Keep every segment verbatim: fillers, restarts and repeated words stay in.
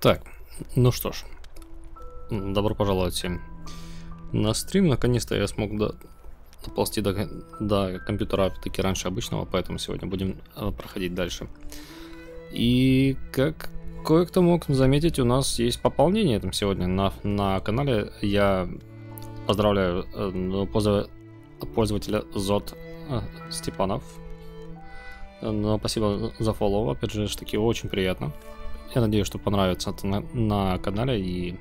Так, ну что ж. Добро пожаловать всем на стрим. Наконец-то я смог до... доползти до... до компьютера, опять-таки, раньше обычного, поэтому сегодня будем проходить дальше. И как кое-кто мог заметить, у нас есть пополнение там сегодня на, на канале. Я поздравляю э, пользователя Зот э, Степанов. Но спасибо за фоллоу, опять же, таки очень приятно. Я надеюсь, что понравится это на, на канале, и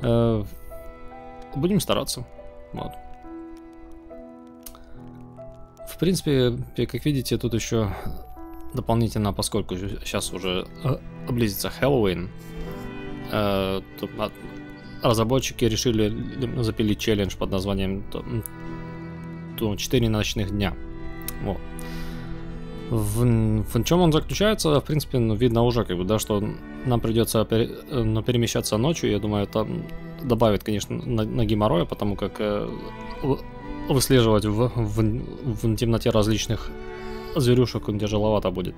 э, будем стараться. Вот. В принципе, как видите, тут еще дополнительно, поскольку сейчас уже близится Хэллоуин, э, разработчики решили запилить челлендж под названием четыре ночных дня. Вот. В, в чем он заключается, в принципе, ну, видно уже, как бы, да, что нам придется пере, ну, перемещаться ночью. Я думаю, это добавит, конечно, на, на геморроя, потому как э, выслеживать в, в, в темноте различных зверюшек где тяжеловато будет.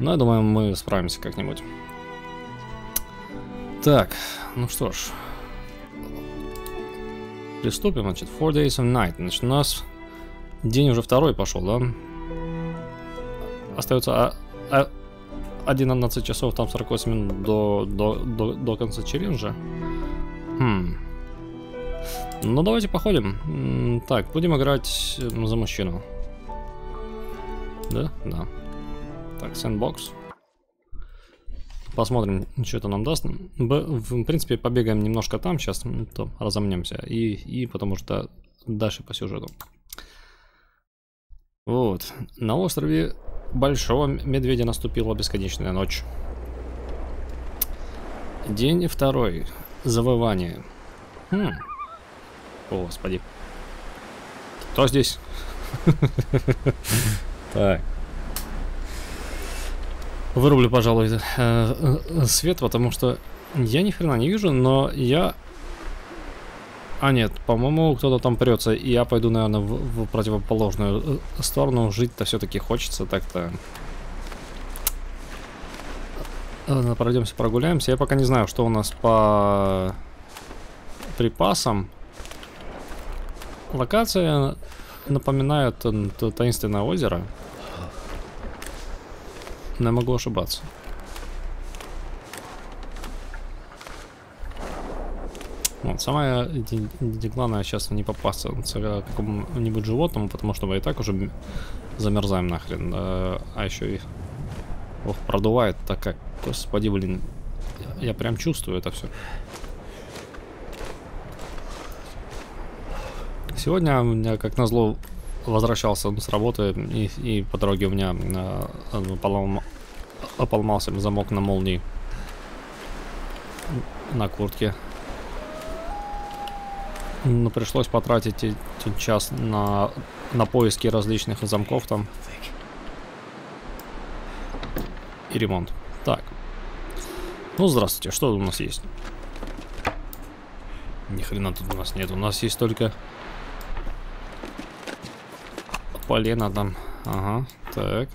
Но я думаю, мы справимся как-нибудь. Так, ну что ж, приступим, значит, four days and night. Значит, у нас день уже второй пошел, да? Остается одиннадцать часов, там сорок восемь минут до, до, до, до конца челленджа. Хм. Ну давайте походим. Так, будем играть за мужчину. Да? Да. Так, сэндбокс. Посмотрим, что это нам даст. В принципе, побегаем немножко там, сейчас то разомнемся. И, и потому что дальше по сюжету. Вот. На острове Большого Медведя наступила бесконечная ночь. День второй. Завывание. Хм. О, господи. Кто здесь? Так. Вырублю, пожалуй, свет, потому что я ни хрена не вижу, но я... А нет, по-моему, кто-то там прется, и я пойду, наверное, в, в противоположную сторону. Жить-то все-таки хочется, так-то. Пройдемся, прогуляемся. Я пока не знаю, что у нас по припасам. Локация напоминает таинственное озеро. Но я могу ошибаться. Вот, самое главное сейчас не попасться к какому-нибудь животному, потому что мы и так уже замерзаем нахрен. А еще и ох, продувает так как. Господи, блин, я прям чувствую это все. Сегодня у меня, как назло, возвращался с работы, и, и по дороге у меня поломался замок на молнии на куртке. Ну, пришлось потратить час на, на поиски различных замков там. И ремонт. Так. Ну, здравствуйте. Что у нас есть? Ни хрена тут у нас нет. У нас есть только полено там. Ага. Так.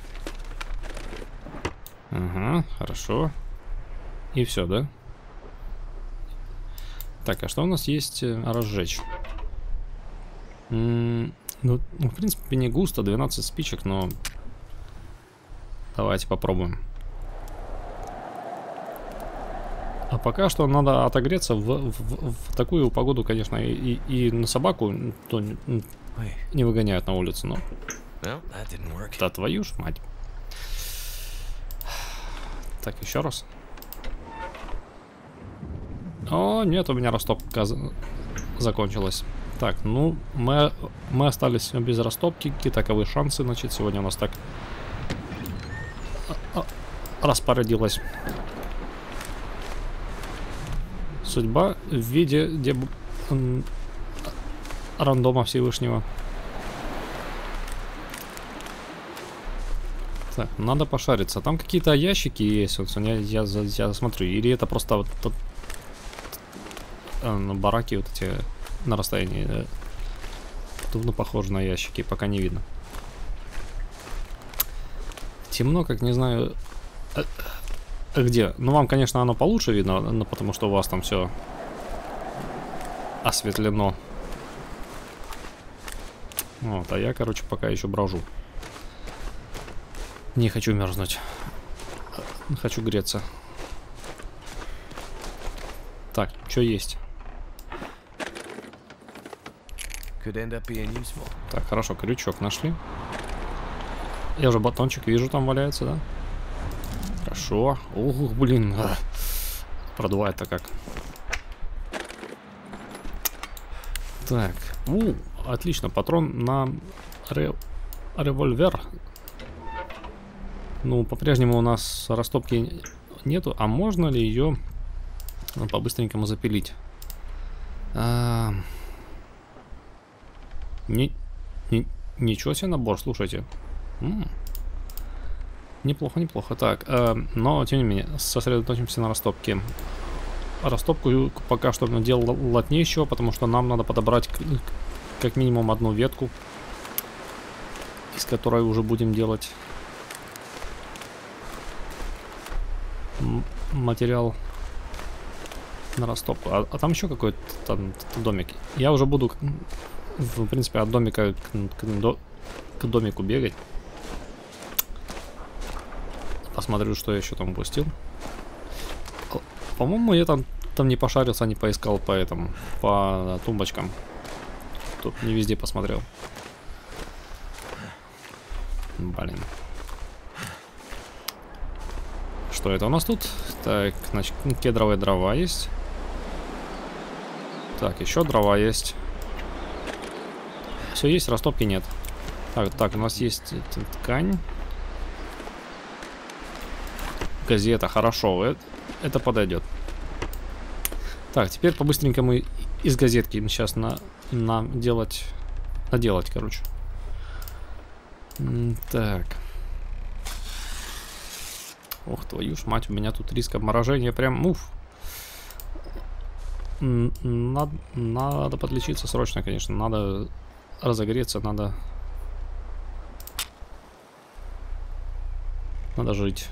Ага. Хорошо. И все, да? Так, а что у нас есть разжечь? М-м, ну, в принципе, не густо, двенадцать спичек, но давайте попробуем. А пока что надо отогреться в, в, в такую погоду, конечно, и, и на собаку то не, не выгоняют на улицу, но... Да твою ж мать. Так, еще раз. О, нет, у меня растопка закончилась. Так, ну, мы, мы остались без растопки. Таковые шансы, значит, сегодня у нас так распорядилась судьба в виде деб... рандома Всевышнего. Так, надо пошариться. Там какие-то ящики есть, вот, я, я, я смотрю. Или это просто вот... бараки вот эти на расстоянии трудно похожи на ящики, пока не видно. Темно, как не знаю где? Ну, вам, конечно, оно получше видно, но потому что у вас там все осветлено. Вот, а я, короче, пока еще брожу. Не хочу мерзнуть. Хочу греться. Так, что есть? Так, хорошо, крючок нашли. Я уже батончик вижу, там валяется, да? Хорошо. Ух, блин. Продувает-то как. Так. У, отлично. Патрон на ре... револьвер. Ну, по-прежнему у нас растопки нету. А можно ли ее по-быстренькому запилить? А... Ни... Ни... Ничего себе набор, слушайте. М-м. Неплохо, неплохо. Так, э, но тем не менее, сосредоточимся на растопке. Растопку пока что делал лотнейшего, потому что нам надо подобрать как минимум одну ветку, из которой уже будем делать материал на растопку. А, а там еще какой-то там домик. Я уже буду, в принципе, от домика к, к, до, к домику бегать. Посмотрю, что я еще там упустил. По-моему, я там, там не пошарился, не поискал по этому, по тумбочкам. Тут не везде посмотрел. Блин. Что это у нас тут? Так, значит, кедровые дрова есть. Так, еще дрова есть. Все есть, растопки нет. Так, так, у нас есть ткань. Газета, хорошо, это, это подойдет. Так, теперь по-быстренькому из газетки сейчас на, на делать, наделать, короче. Так. Ох, твою ж мать, у меня тут риск обморожения прям, уф. Надо, надо подлечиться срочно, конечно, надо разогреться, надо... Надо жить.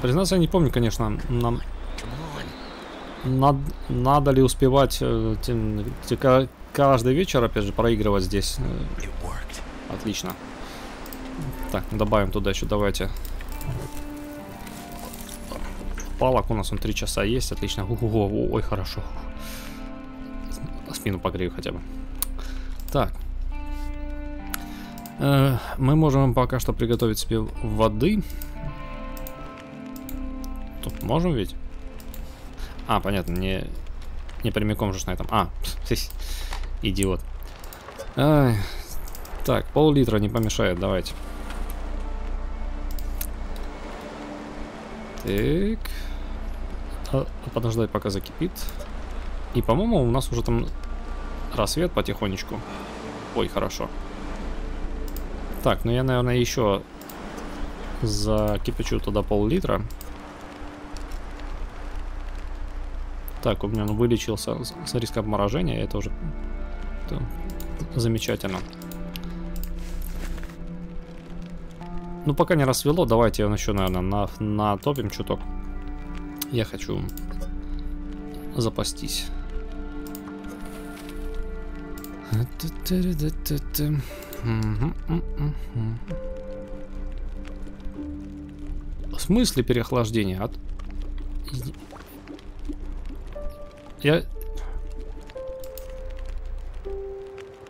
Признаться, я не помню, конечно, нам надо, надо ли успевать каждый вечер, опять же, проигрывать здесь. Отлично. Так, добавим туда еще, давайте. Палок у нас он три часа есть, отлично. Ого, ой, хорошо. Спину погрею хотя бы. Так. Мы можем пока что приготовить себе воды. Тут можем ведь? А, понятно, не, не прямиком же на этом. А, идиот. А, так, пол-литра не помешает, давайте. Так. А, подождать, пока закипит. И, по-моему, у нас уже там рассвет потихонечку. Ой, хорошо. Так, ну я, наверное, еще закипячу туда пол-литра. Так, у меня он вылечился с риска обморожения, это уже это замечательно. Ну, пока не рассвело, давайте он еще, наверное, натопим чуток. Я хочу запастись. В смысле переохлаждения? От... Я...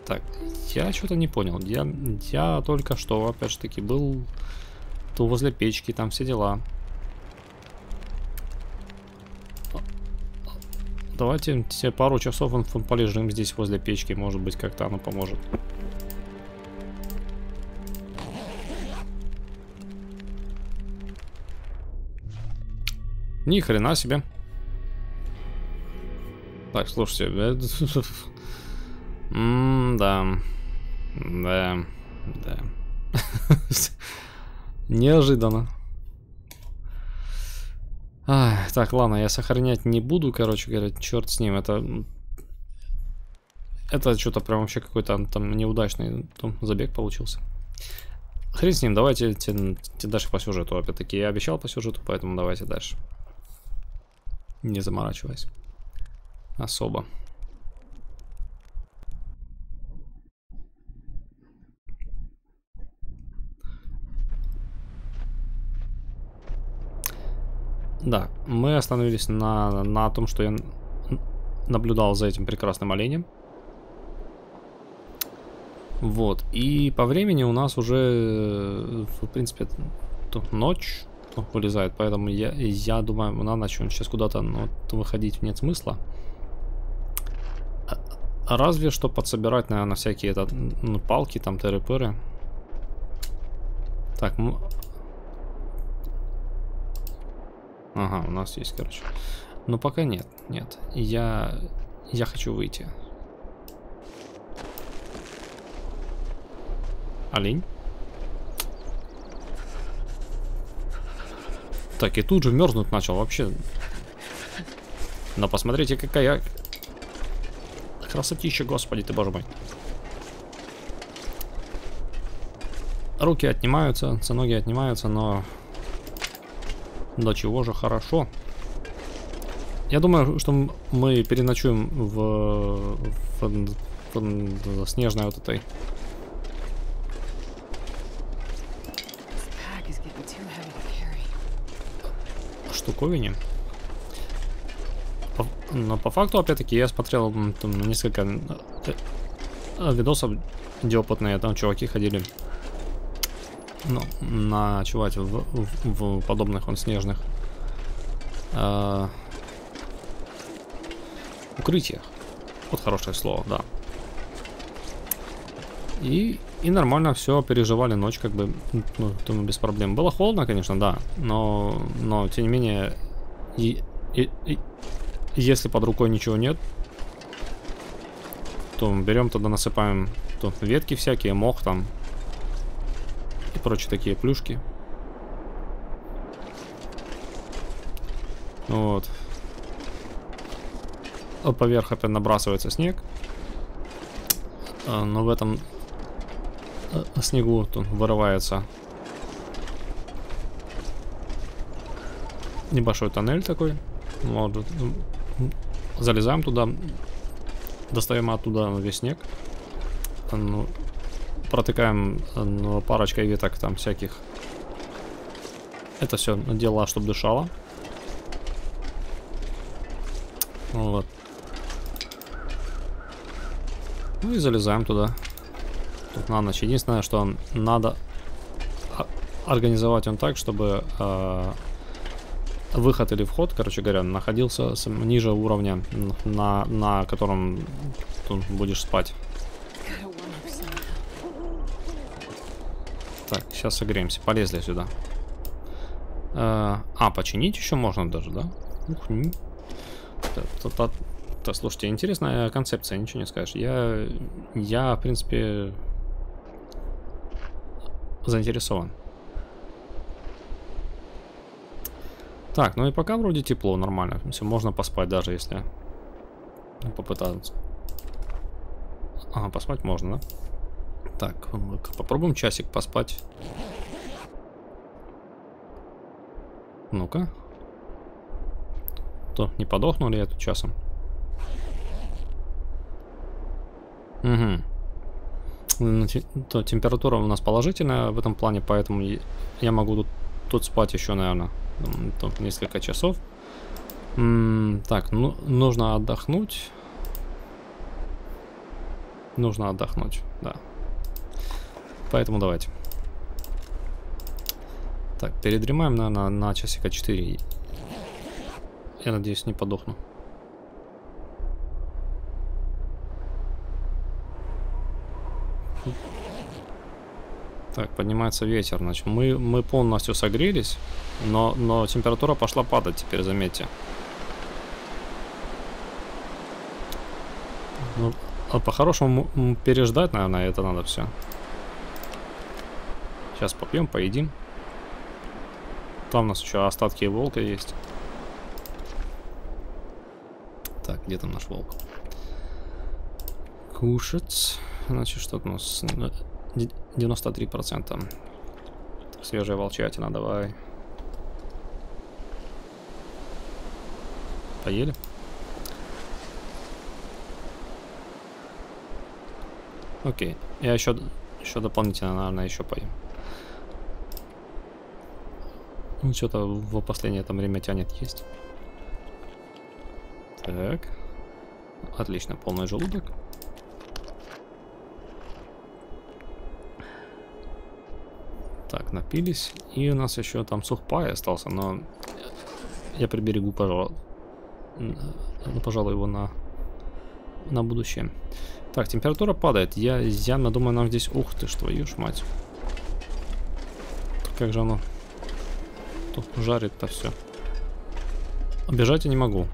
Так, я что-то не понял. Я, я только что, опять же таки, был то возле печки, там все дела. Давайте все пару часов полежим здесь возле печки, может быть, как-то оно поможет. Ни хрена себе. Так, слушайте. Да. Да. Да. Неожиданно. Так, ладно, я сохранять не буду, короче говоря, черт с ним. Это... Это что-то прям вообще какой-то там неудачный забег получился. Хрен с ним, давайте дальше по сюжету. Опять-таки я обещал по сюжету, поэтому давайте дальше. Не заморачиваясь. Особо. Да, мы остановились на, на том, что я наблюдал за этим прекрасным оленем. Вот, и по времени у нас уже, в принципе, ночь вылезает, поэтому я, я думаю, на ночь он сейчас куда-то ну, выходить нет смысла. Разве что подсобирать, наверное, всякие это, ну, палки, там, тыры-пыры. Так, мы... Ага, у нас есть, короче. Но пока нет, нет. Я, я хочу выйти. Олень. Так, и тут же мерзнуть начал вообще. Но посмотрите, какая красотища, господи ты, боже мой. Руки отнимаются, ноги отнимаются, но... До чего же хорошо. Я думаю, что мы переночуем в, в... в... в... снежной вот этой... штуковине. Но по факту, опять-таки, я смотрел там, несколько видосов, где опытные там чуваки ходили, ну, ночевать в, в, в подобных он снежных э, укрытиях. Вот хорошее слово, да. И, и нормально все переживали ночь, как бы, ну, думаю, без проблем. Было холодно, конечно, да, но, но тем не менее, и, и, и, если под рукой ничего нет, то берем тогда, насыпаем то ветки всякие, мох там и прочие такие плюшки. Вот. Поверх опять набрасывается снег, но в этом... снегу тут вырывается небольшой тоннель такой. Вот. Залезаем туда, достаем оттуда весь снег, протыкаем парочкой веток там всяких. Это все дело, чтобы дышало. Вот. Ну и залезаем туда на ночь. Единственное, что надо организовать он так, чтобы э, выход или вход, короче говоря, находился с, ниже уровня, на, на котором ты будешь спать. Так, сейчас согреемся. Полезли сюда. Э, а, починить еще можно даже, да? Ух, не. Слушайте, интересная концепция, ничего не скажешь. Я, я в принципе... заинтересован. Так, ну и пока вроде тепло, нормально. Все, можно поспать даже, если попытаться. Ага, поспать можно, да? Так, попробуем часик поспать. Ну-ка. То, не подохну ли я тут часом? Угу. То температура у нас положительная в этом плане, поэтому я могу тут, тут спать еще, наверное, только несколько часов. М-м, так, ну, нужно отдохнуть. Нужно отдохнуть, да. Поэтому давайте. Так, передремаем, наверное, на часика четыре. Я надеюсь, не подохну. Так, поднимается ветер, значит, мы, мы полностью согрелись, но, но температура пошла падать теперь, заметьте. Ну, а по-хорошему переждать, наверное, это надо все. Сейчас попьем, поедим. Там у нас еще остатки волка есть. Так, где там наш волк? Кушать. Значит, что у нас... девяносто три процента. Свежая волчатина, давай. Поели? Окей. Я еще, еще дополнительно, наверное, еще поем. Ну, что-то в последнее там время тянет есть. Так. Отлично, полный желудок. Так, напились. И у нас еще там сухпай остался, но я приберегу, пожалуй. Ну, пожалуй, его на, на будущее. Так, температура падает. Я, я думаю, нам здесь... Ух ты, что, твою ж мать. Как же оно тут жарит-то все. Бежать я не могу.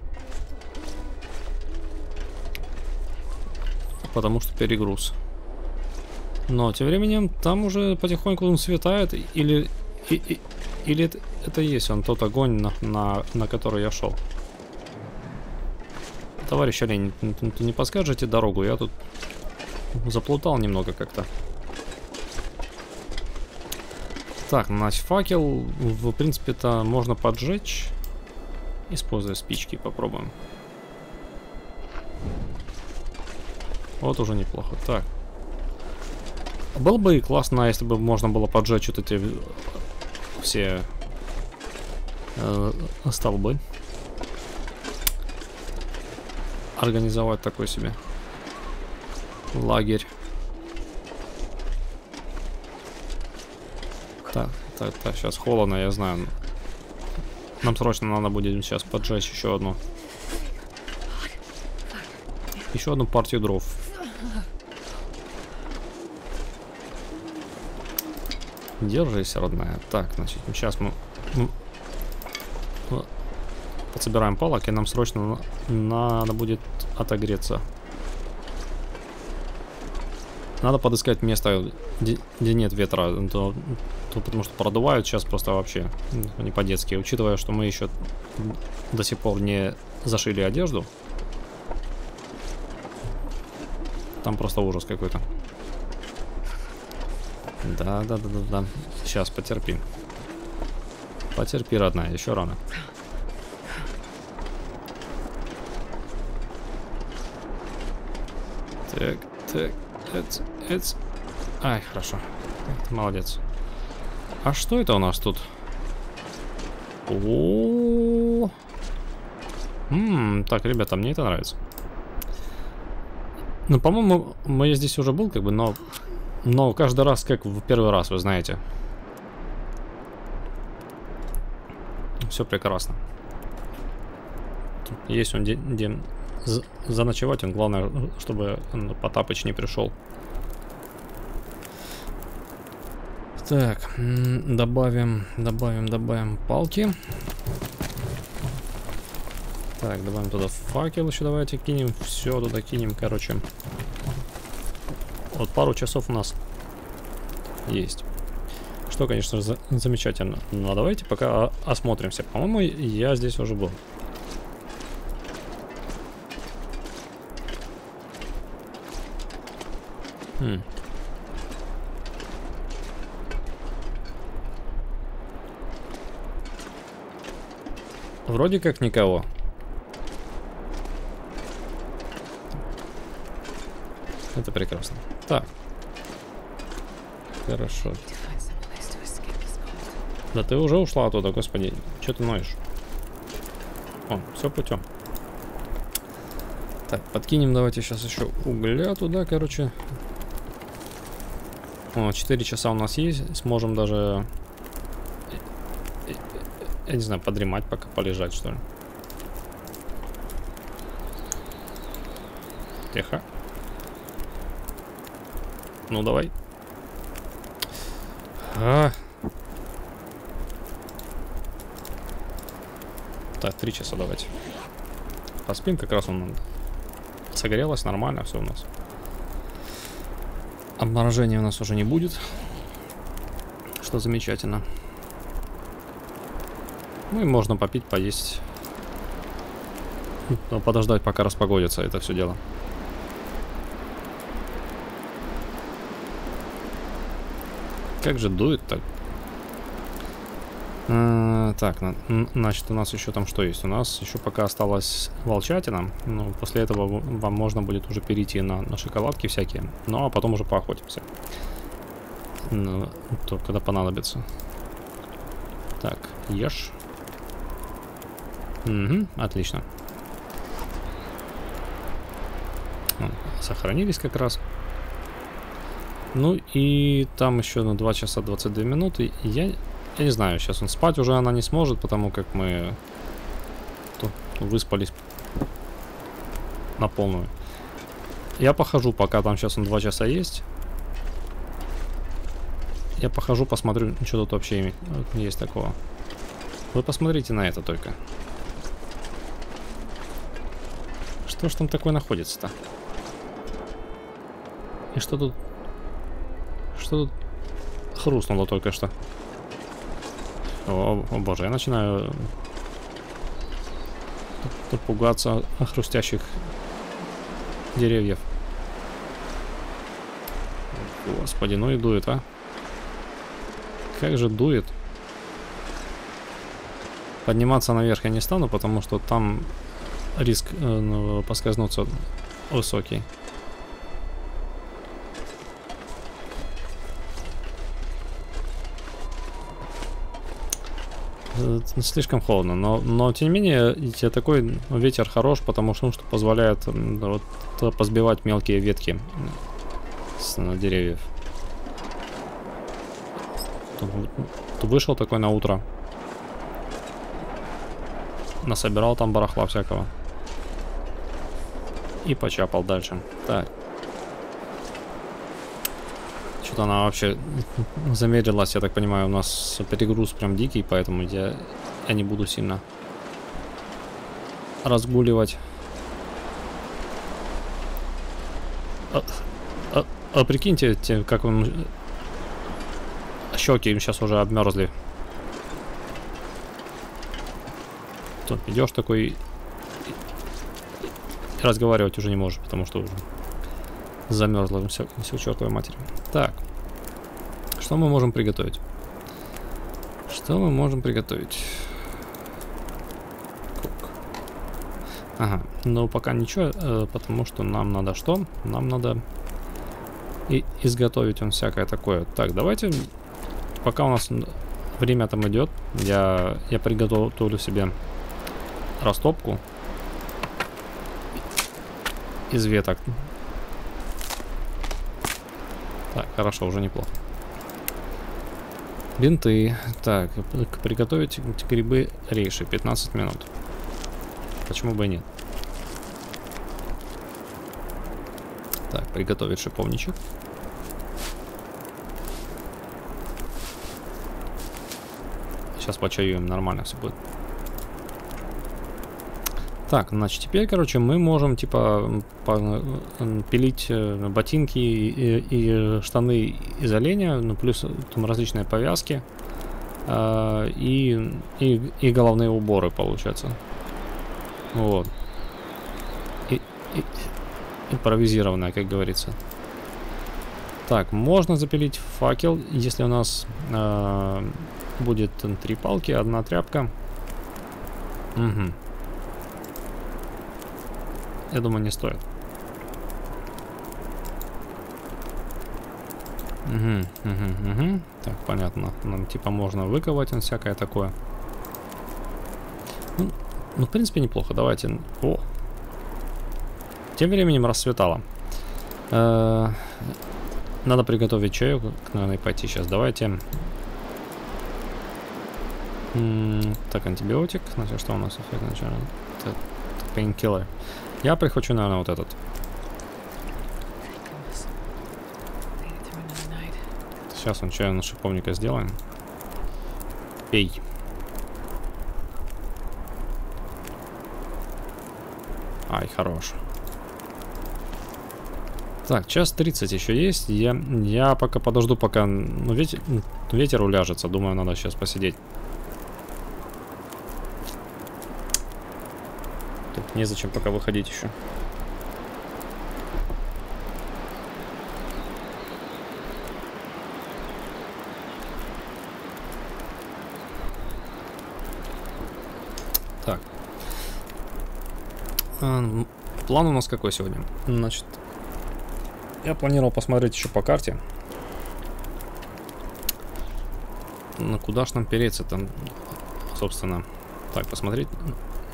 Потому что перегруз. Но тем временем там уже потихоньку он светает. Или, и, и, или это, это есть он тот огонь, на, на, на который я шел. Товарищ олень, ты не подскажете дорогу? Я тут заплутал немного как-то. Так, наш факел, в принципе-то, можно поджечь. Используя спички, попробуем. Вот уже неплохо. Так. Было бы и классно, если бы можно было поджечь вот эти все э, столбы. Организовать такой себе лагерь. Так, так, так, сейчас холодно, я знаю. Нам срочно надо будет сейчас поджечь еще одну. Еще одну партию дров. Держись, родная. Так, значит, сейчас мы... Подсобираем палок, и нам срочно надо будет отогреться. Надо подыскать место, где нет ветра, то, то потому что продувают сейчас просто вообще не по-детски. Учитывая, что мы еще до сих пор не зашили одежду, там просто ужас какой-то. Да-да-да-да-да. Сейчас потерпи. Потерпи, родная, еще рано. Так, так, эц, эц. Ай, хорошо. Молодец. А что это у нас тут? О-о-о-о. М-м, так, ребята, мне это нравится. Ну, по-моему, я здесь уже был, как бы, но... Но каждый раз, как в первый раз, вы знаете. Все прекрасно. Тут есть он где... заночевать, он главное, чтобы Потапыч не пришел. Так, добавим, добавим, добавим палки. Так, добавим туда факел еще, давайте кинем, все туда кинем, короче. Вот пару часов у нас есть. Что, конечно, за замечательно. Но давайте пока осмотримся. По-моему, я здесь уже был. Вроде как никого. Это прекрасно. Так. Хорошо. Да ты уже ушла оттуда, господи. Че ты ноешь? О, все путем. Так, подкинем давайте сейчас еще угля туда, короче. четыре часа у нас есть, сможем даже, я не знаю, подремать пока, полежать, что ли. Тихо. Ну, давай. А. Так, три часа давайте. Поспим, как раз он согрелось, нормально все у нас. Обморожения у нас уже не будет, что замечательно. Ну и можно попить, поесть. Подождать, пока распогодится это все дело. Как же дует так? Так, значит, у нас еще там что есть? У нас еще пока осталась волчатина. Ну, после этого вам можно будет уже перейти на, на шоколадки всякие. Ну, а потом уже поохотимся. Ну, то, когда понадобится. Так, ешь. Угу, отлично. Сохранились как раз. Ну, и там еще на два часа двадцать две минуты. Я... Я не знаю, сейчас он спать уже она не сможет, потому как мы тут выспались на полную. Я похожу, пока там сейчас он два часа есть. Я похожу, посмотрю, что тут вообще есть такого. Вы посмотрите на это только. Что ж там такое находится-то? И что тут... Что тут хрустнуло только что? О, о боже, я начинаю пугаться хрустящих деревьев. Господи, ну и дует, а? Как же дует. Подниматься наверх я не стану, потому что там риск э, поскользнуться высокий. Слишком холодно, но, но тем не менее такой ветер хорош, потому что, что позволяет вот, позбивать мелкие ветки с деревьев. Тут вышел такой на утро, насобирал там барахла всякого и почапал дальше. Так. Что-то она вообще замедлилась, я так понимаю, у нас перегруз прям дикий, поэтому я, я не буду сильно разгуливать. А, а, а прикиньте, те, как он... щеки им сейчас уже обмерзли. Тут идешь такой и разговаривать уже не можешь, потому что уже... замерзла все, все чертовой матери. Так, что мы можем приготовить? Что мы можем приготовить? Кук. Ага, но пока ничего, потому что нам надо что? Нам надо и изготовить он всякое такое. Так, давайте, пока у нас время там идет, я, я приготовлю себе растопку из веток. Так, хорошо, уже неплохо. Бинты. Так, приготовить грибы рейши. пятнадцать минут. Почему бы и нет? Так, приготовить шиповничек. Сейчас почаюем, нормально все будет. Так, значит, теперь, короче, мы можем, типа, пилить ботинки и, и штаны из оленя, ну, плюс там различные повязки э, и, и, и головные уборы, получается. Вот. И, и, импровизированная, как говорится. Так, можно запилить факел, если у нас э, будет три палки, одна тряпка. Угу. Я думаю, не стоит. Угу, угу, угу. Так, понятно. Нам типа можно выковать он всякое такое. Ну, ну, в принципе, неплохо. Давайте. О. Тем временем расцветало. Э-э- надо приготовить чаю, наверное, пойти сейчас. Давайте. М-м- так, антибиотик. Значит, что у нас эффект начала? Пейнкиллер. Я прихочу, наверное, вот этот. Сейчас он чай на шиповника сделаем. Пей. Ай, хорош. Так, час тридцать еще есть. Я, я пока подожду, пока ну, ветер, ветер уляжется. Думаю, надо сейчас посидеть. Незачем пока выходить еще. Так. План у нас какой сегодня? Значит, я планировал посмотреть еще по карте. Ну, куда ж нам переться там, собственно. Так, посмотреть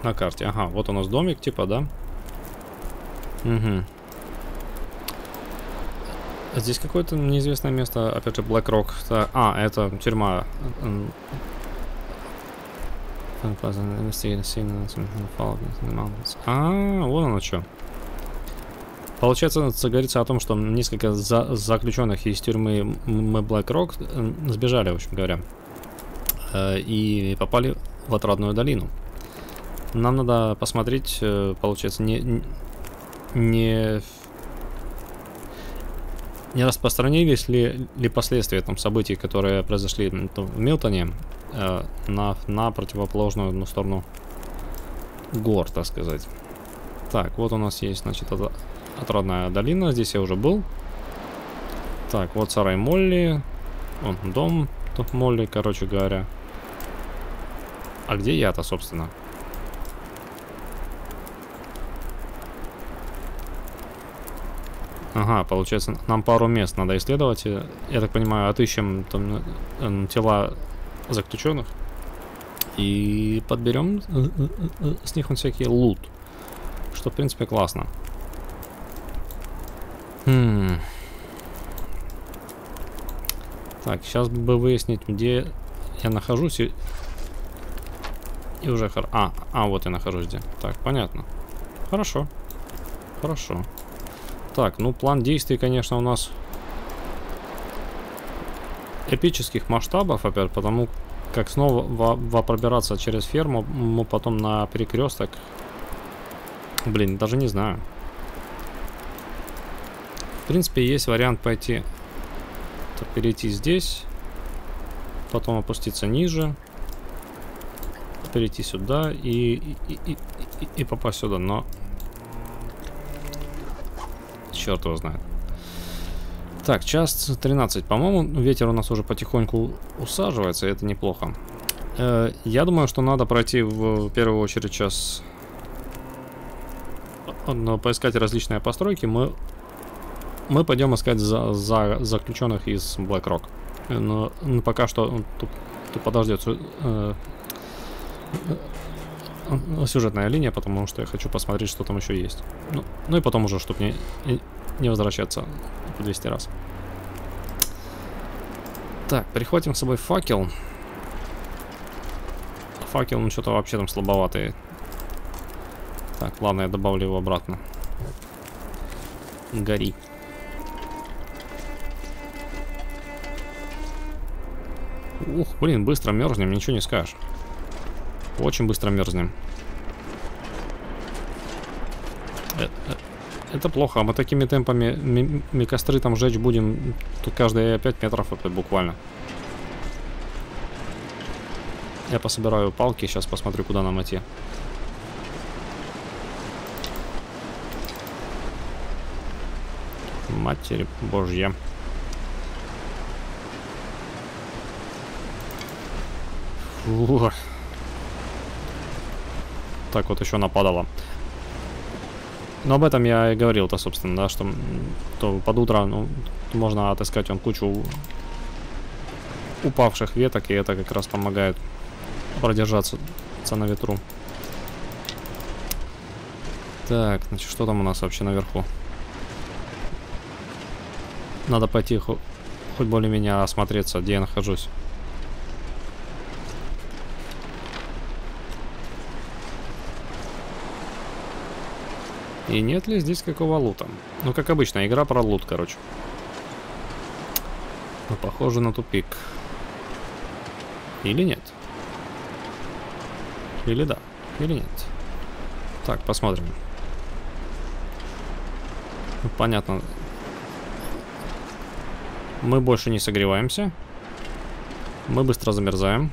на карте. Ага, вот у нас домик, типа, да? Угу. Здесь какое-то неизвестное место, опять же, Black Rock. А, это тюрьма. А, вот оно что. Получается, говорится о том, что несколько за заключенных из тюрьмы Black Rock сбежали, в общем говоря, и попали в Отрадную долину. Нам надо посмотреть, получается, не... не Не распространились ли, ли последствия там событий, которые произошли в Милтоне, э, на, на противоположную ну, сторону гор, так сказать. Так, вот у нас есть, значит, от, Отрадная долина. Здесь я уже был. Так, вот сарай Молли. Вон дом тут Молли, короче говоря. А где я-то, собственно? Ага, получается, нам пару мест надо исследовать. Я так понимаю, отыщем там тела заключенных и подберем с них вот всякий лут, что в принципе классно. Хм. Так, сейчас бы выяснить, где я нахожусь и, и уже хор... а, а вот я нахожусь где. Так, понятно. Хорошо, хорошо. Так, ну план действий, конечно, у нас эпических масштабов, опять, потому как снова во во пробираться через ферму, мы потом на перекресток. Блин, даже не знаю. В принципе, есть вариант пойти, так, перейти здесь, потом опуститься ниже, перейти сюда и, и, и, и, и попасть сюда, но... Черт его знает. Так, час тринадцать, по-моему. Ветер у нас уже потихоньку усаживается, и это неплохо. Э, я думаю, что надо пройти в, в первую очередь сейчас, поискать различные постройки. Мы, мы пойдем искать за, за заключенных из Black Rock. Но, но пока что тут, тут подождет э, сюжетная линия, потому что я хочу посмотреть, что там еще есть. Ну, ну и потом уже, чтобы не, не возвращаться по двести раз. Так, прихватим с собой факел. Факел, ну что-то вообще там слабоватый. Так, ладно, я добавлю его обратно. Гори. Ух, блин, быстро мерзнем, ничего не скажешь. Очень быстро мерзнем. Это плохо, а мы такими темпами мы костры там жечь будем. Тут каждые пять метров это буквально. Я пособираю палки, сейчас посмотрю, куда нам идти. Матерь Божья. Фу. Так вот еще нападало. Но об этом я и говорил-то, собственно, да, что то под утро, ну, можно отыскать он кучу упавших веток, и это как раз помогает продержаться на ветру. Так, значит, что там у нас вообще наверху? Надо пойти хоть более-менее осмотреться, где я нахожусь. И нет ли здесь какого лута? Ну, как обычно, игра про лут, короче. Но похоже на тупик. Или нет? Или да, или нет. Так, посмотрим. Ну, понятно. Мы больше не согреваемся. Мы быстро замерзаем.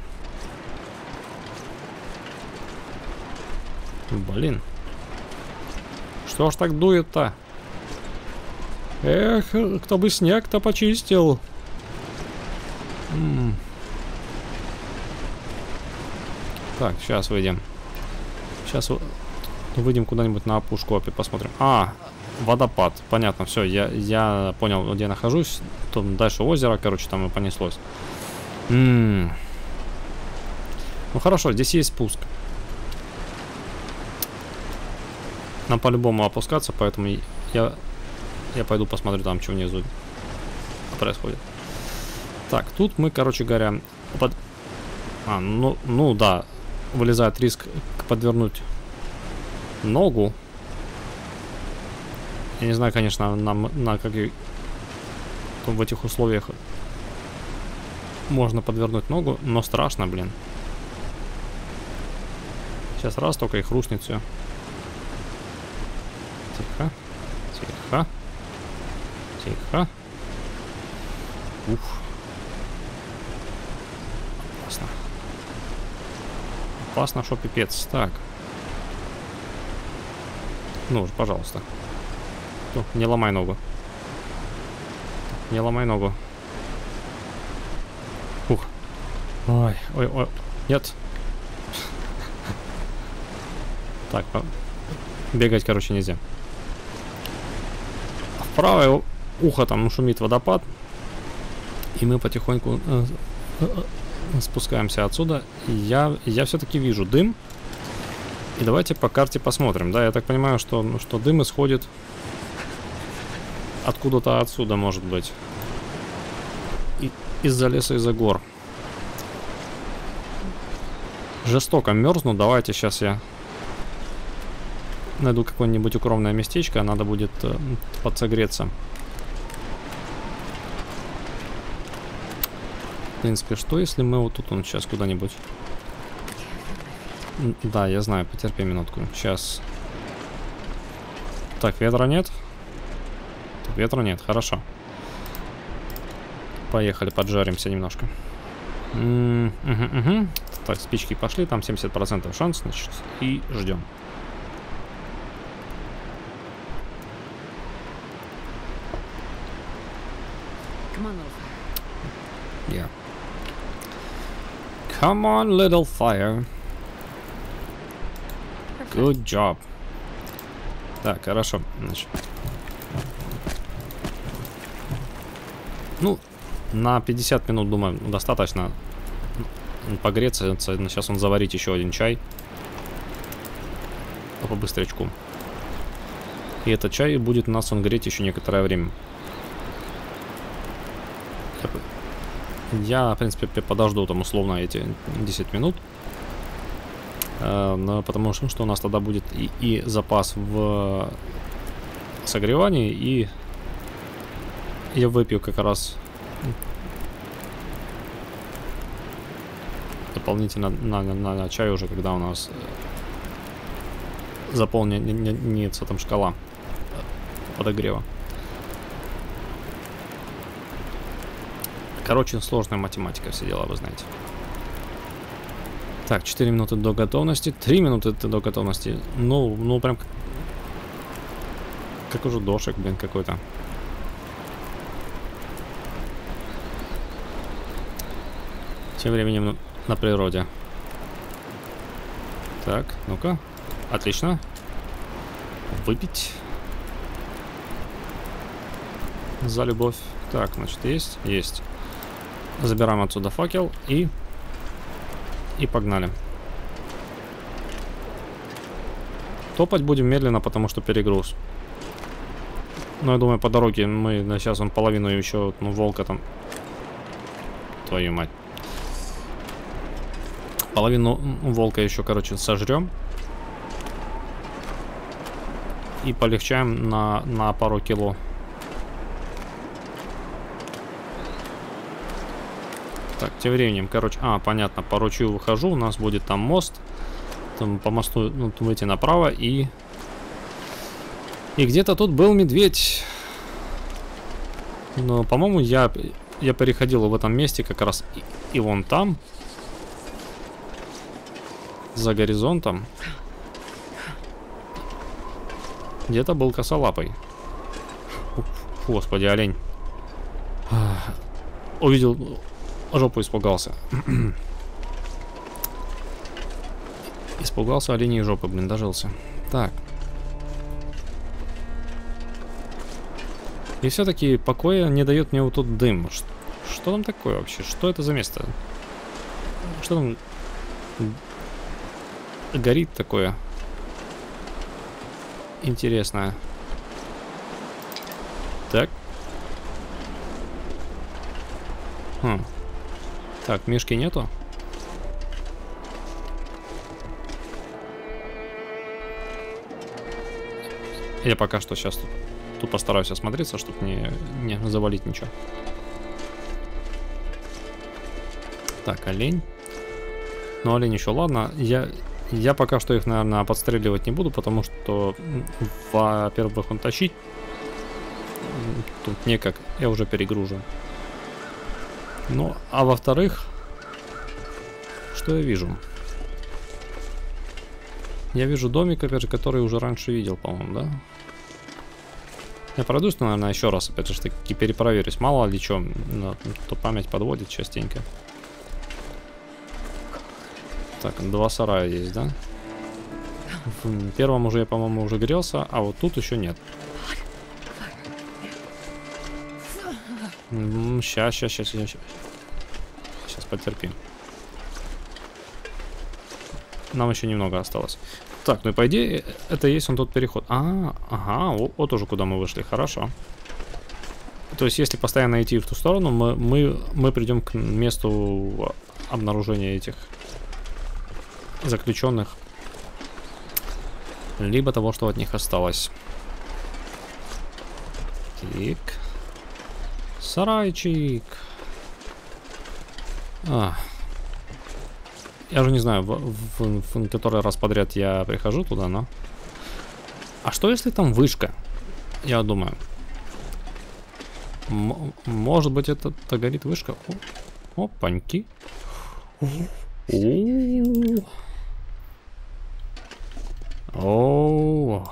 Блин. Что ж так дует-то? Эх, кто бы снег-то почистил. М-м. Так, сейчас выйдем. Сейчас вот выйдем куда-нибудь на опушку, опять посмотрим. А, водопад. Понятно, все, я, я понял, где я нахожусь. Тут дальше озеро, короче, там и понеслось. М-м-м. Ну хорошо, здесь есть спуск. Нам по-любому опускаться, поэтому я, я пойду посмотрю там, что внизу происходит. Так, тут мы, короче говоря, под... а, ну, ну да, вылезает риск подвернуть ногу. Я не знаю, конечно, нам на каких в этих условиях можно подвернуть ногу, но страшно, блин. Сейчас раз только и хрустнет все. Тихо, тихо, тихо. Ух. Опасно. Опасно, шо пипец. Так. Ну уж, пожалуйста. Ну, не ломай ногу. Не ломай ногу. Ух. Ой, ой, ой. Нет. Так, бегать, короче, нельзя. В правое ухо там шумит водопад. И мы потихоньку спускаемся отсюда. Я, я все-таки вижу дым. И давайте по карте посмотрим. Да, я так понимаю, что, ну, что дым исходит откуда-то отсюда, может быть. Из-за леса, из-за гор. Жестоко мерзну. Давайте сейчас я найду какое-нибудь укромное местечко. Надо будет э, подсогреться. В принципе, что если мы вот тут он сейчас куда-нибудь? Да, я знаю, потерпи минутку. Сейчас. Так, ветра нет? Ветра нет, хорошо. Поехали, поджаримся немножко. М-м, угу, угу. Так, спички пошли, там семьдесят процентов шанс, значит, и ждем. Yeah. Come on, little fire. Good job. Так, хорошо. Значит. Ну, на пятьдесят минут, думаю, достаточно погреться. Сейчас он заварит еще один чай. По быстрячку. И этот чай будет нас он греть еще некоторое время. Я, в принципе, подожду там условно эти десять минут. Э, потому что, что у нас тогда будет и, и запас в согревании, и я выпью как раз дополнительно на, на, на, на чай уже, когда у нас заполняется там шкала подогрева. Короче, сложная математика, все дела, вы знаете. Так, четыре минуты до готовности. три минуты до готовности. Ну, ну прям как, как уже дошик, блин, какой-то. Тем временем на, на природе. Так, ну-ка. Отлично. Выпить. За любовь. Так, значит, есть? Есть. Забираем отсюда факел и и погнали. Топать будем медленно, потому что перегруз. Но я думаю, по дороге мы на сейчас он половину еще, ну, волка там, твою мать, половину волка еще, короче, сожрем и полегчаем на на пару кило. Так, тем временем, короче, а, понятно, по ручью выхожу, у нас будет там мост, там по мосту, ну, выйти направо, и и где-то тут был медведь, но, по-моему, я, я переходил в этом месте как раз и, и вон там, за горизонтом, где-то был косолапый. Господи, олень. Увидел... жопу испугался. Испугался оленей жопы, блин, дожился. Так. И все-таки покоя не дает мне вот тут дым. Что, что там такое вообще? Что это за место? Что там горит такое? Интересно. Так. Хм. Так, мишки нету. Я пока что сейчас тут, тут постараюсь осмотреться, чтобы не, не завалить ничего. Так, олень. Ну, олень еще, ладно. Я, я пока что их, наверное, подстреливать не буду, потому что, во-первых, он тащить тут некак. Я уже перегружен. Ну, а во-вторых, что я вижу? Я вижу домик, опять же, который уже раньше видел, по-моему, да? Я пройдусь, наверное, еще раз, опять же, таки перепроверюсь. Мало ли что, то память подводит частенько. Так, два сарая есть, да? В первом уже я, по-моему, уже грелся, а вот тут еще нет. Сейчас, сейчас, сейчас, сейчас. Сейчас потерпим. Нам еще немного осталось. Так, ну и по идее, это есть он тот переход. А, ага, вот, вот уже куда мы вышли, хорошо. То есть, если постоянно идти в ту сторону, мы, мы, мы придем к месту обнаружения этих заключенных. Либо того, что от них осталось. Так. Сарайчик. А. Я же не знаю, в, в, в, в который раз подряд я прихожу туда, но... А что если там вышка? Я думаю. М может быть, это-то горит вышка? О, опаньки. О,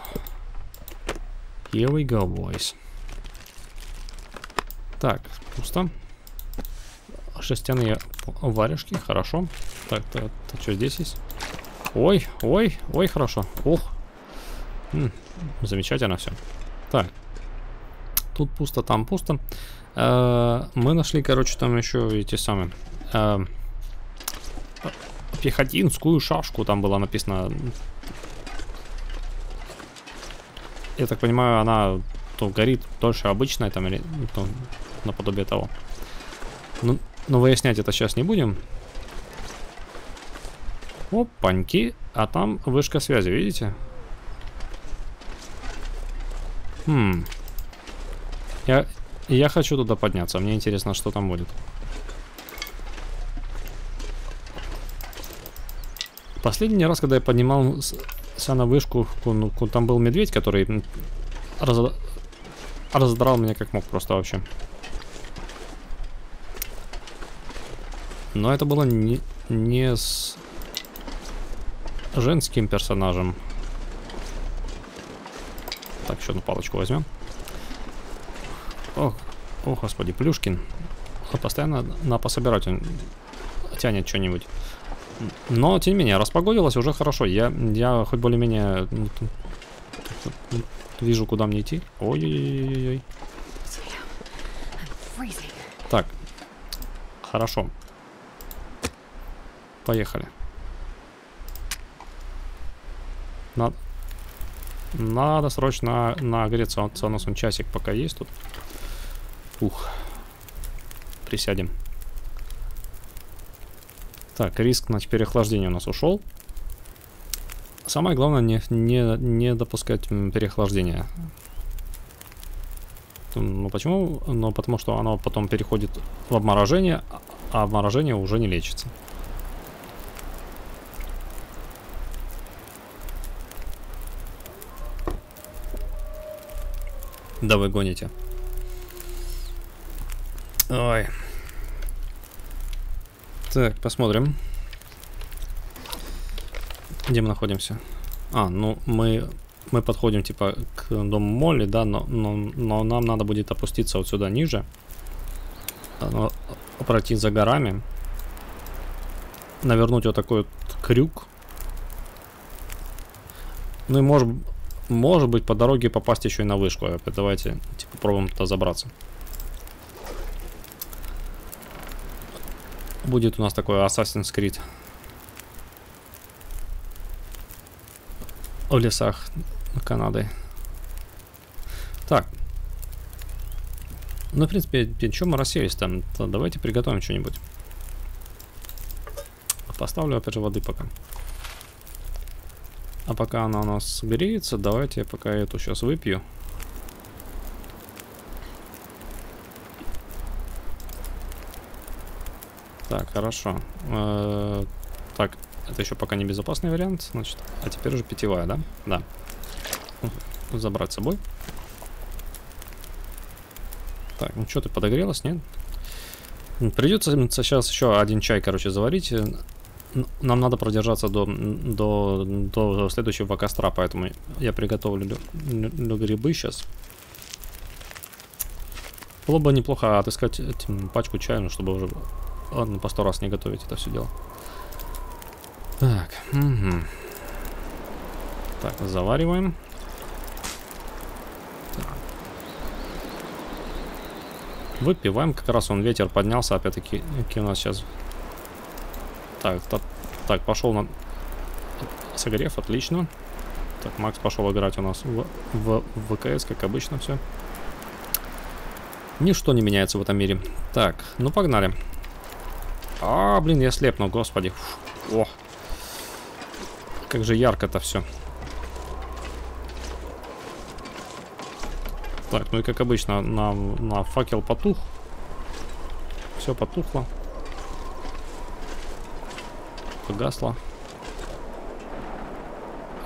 here we go, boys. Так, пусто. Шестяные варежки, хорошо. Так, так, так, что здесь есть? Ой, ой, ой, хорошо. Ох. М-м, замечательно все. Так. Тут пусто, там пусто. Э-э- мы нашли, короче, там еще эти самые. Э-э- пехотинскую шашку там было написано. Я так понимаю, она то горит дольше обычной, там, или то наподобие того. Ну, но выяснять это сейчас не будем. Опаньки. А там вышка связи, видите? Хм. Я, я хочу туда подняться. Мне интересно, что там будет. Последний раз, когда я поднимался на вышку, там был медведь, который раз... раздрал меня как мог просто вообще. Но это было не, не с женским персонажем. Так, еще одну палочку возьмем. О, о господи, Плюшкин. Он постоянно на пособирать, он тянет что-нибудь. Но, тем не менее, распогодилось уже хорошо. Я, я хоть более-менее вижу, куда мне идти. Ой-ой-ой-ой-ой. Так, хорошо. Поехали. Надо, надо срочно нагреться. Вот у нас он часик пока есть тут. Ух. Присядем. Так, риск на переохлаждение у нас ушел. Самое главное не, не, не допускать переохлаждения. Ну почему? Ну потому что оно потом переходит в обморожение, а обморожение уже не лечится. Да вы гоните. Ой. Так, посмотрим. Где мы находимся? А, ну мы, мы подходим типа к дому Молли, да, но, но, но нам надо будет опуститься вот сюда ниже. Пройти за горами. Навернуть вот такой вот крюк. Ну и может, может быть по дороге попасть еще и на вышку. Давайте типа, попробуем туда забраться. Будет у нас такой Assassin's Creed. В лесах Канады. Так. Ну, в принципе, чем мы расселись там? Давайте приготовим что-нибудь. Поставлю, опять же, воды пока. А пока она у нас греется, давайте я пока эту сейчас выпью. Так, хорошо. Э-э- так, это еще пока не безопасный вариант, значит. А теперь уже питьевая, да? Да. Забрать с собой. Так, ну что, ты подогрелась, нет? Придется сейчас еще один чай, короче, заварить. Нам надо продержаться до, до, до следующего костра, поэтому я приготовлю грибы сейчас. Было бы неплохо отыскать пачку чая, ну, чтобы уже по сто раз не готовить это все дело. Так, угу. Так, завариваем. Выпиваем, как раз он ветер поднялся, опять-таки у нас сейчас. Так, так, так пошел на согрев, отлично. Так, Макс пошел играть у нас в, в, в ВКС, как обычно все. Ничто не меняется в этом мире. Так, ну погнали. А, блин, я слепну, господи. Фу. О, как же ярко-то все. Так, ну и как обычно, на, на факел потух. Все потухло. Погасло.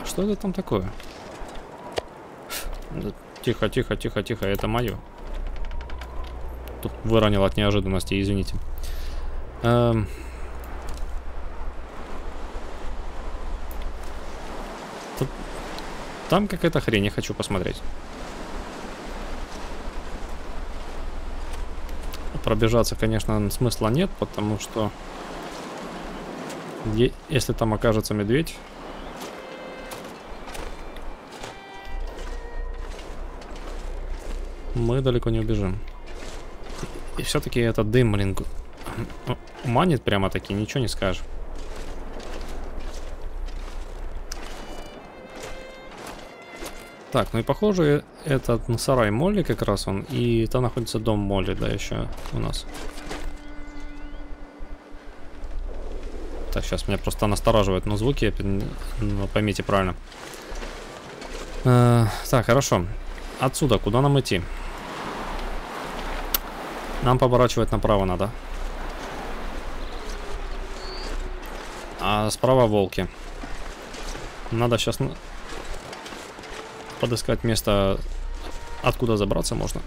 А что это там такое? Тихо, тихо, тихо, тихо, это мое. Тут выронил от неожиданности, извините. Эм... Тут... Там какая-то хрень, я хочу посмотреть. Пробежаться, конечно, смысла нет, потому что если там окажется медведь, мы далеко не убежим. И все-таки этот дым, блин, манит прямо-таки, ничего не скажешь. Так, ну и похоже, этот сарай Молли как раз он, и там находится дом Молли, да, еще у нас. Так, сейчас меня просто настораживает, но звуки, поймите правильно. Э, так, хорошо. Отсюда, куда нам идти? Нам поворачивать направо надо. А справа волки. Надо сейчас... подыскать место, откуда забраться можно.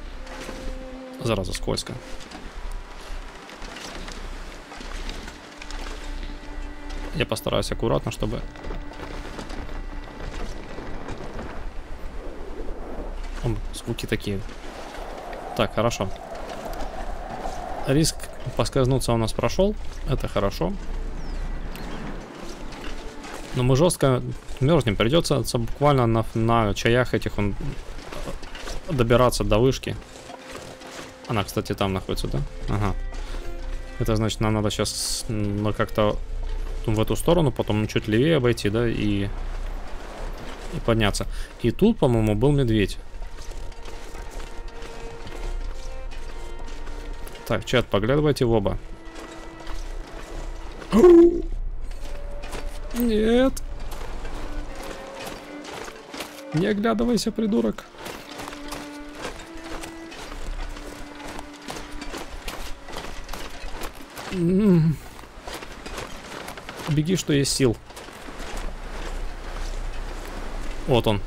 Зараза, скользко. Я постараюсь аккуратно, чтобы... О, звуки такие. Так, хорошо. Риск поскользнуться у нас прошел. Это хорошо. Но мы жестко мерзнем, придется буквально на, на чаях этих он, добираться до вышки. Она, кстати, там находится, да? Ага. Это значит, нам надо сейчас ну, как-то в эту сторону, потом чуть левее обойти, да, и, и подняться. И тут, по-моему, был медведь. Так, чат, поглядывайте в оба. Нет. Не оглядывайся, придурок. М-м-м. Беги, что есть сил. Вот он.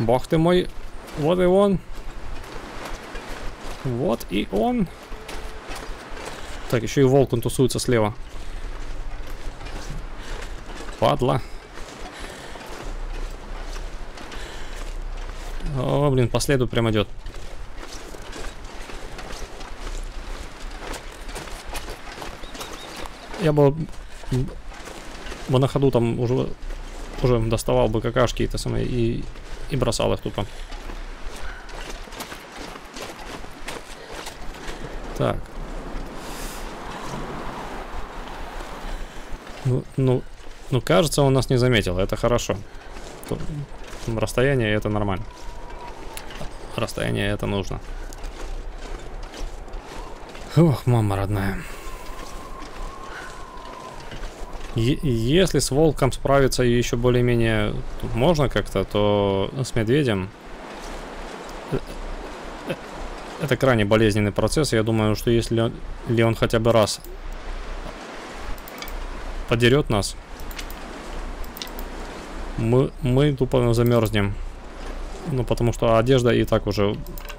Бог ты мой. Вот и он. Вот и он. Так, еще и волк он тусуется слева. Падла. О, блин, по следу прям идет. Я бы бы на ходу там уже, уже доставал бы какашки это самое, и, и бросал их тупо. Так. Ну, ну, ну, кажется, он нас не заметил. Это хорошо. Расстояние это нормально. Расстояние это нужно. Ох, мама родная. Е если с волком справиться еще более-менее можно как-то, то с медведем... Это крайне болезненный процесс. Я думаю, что если он, ли он хотя бы раз подерет нас, мы, мы тупо замерзнем. Ну, потому что одежда и так уже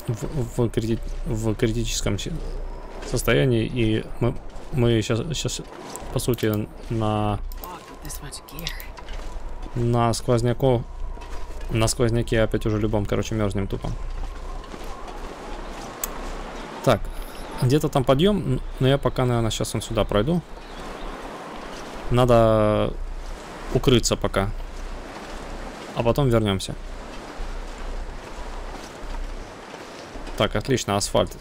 в, в, крити, в критическом состоянии. И мы, мы сейчас, сейчас, по сути, на, на сквозняку, на сквозняке опять уже любом, короче, мерзнем тупо. Так, где-то там подъем, но я пока, наверное, сейчас вон сюда пройду. Надо укрыться пока, а потом вернемся. Так, отлично, асфальт.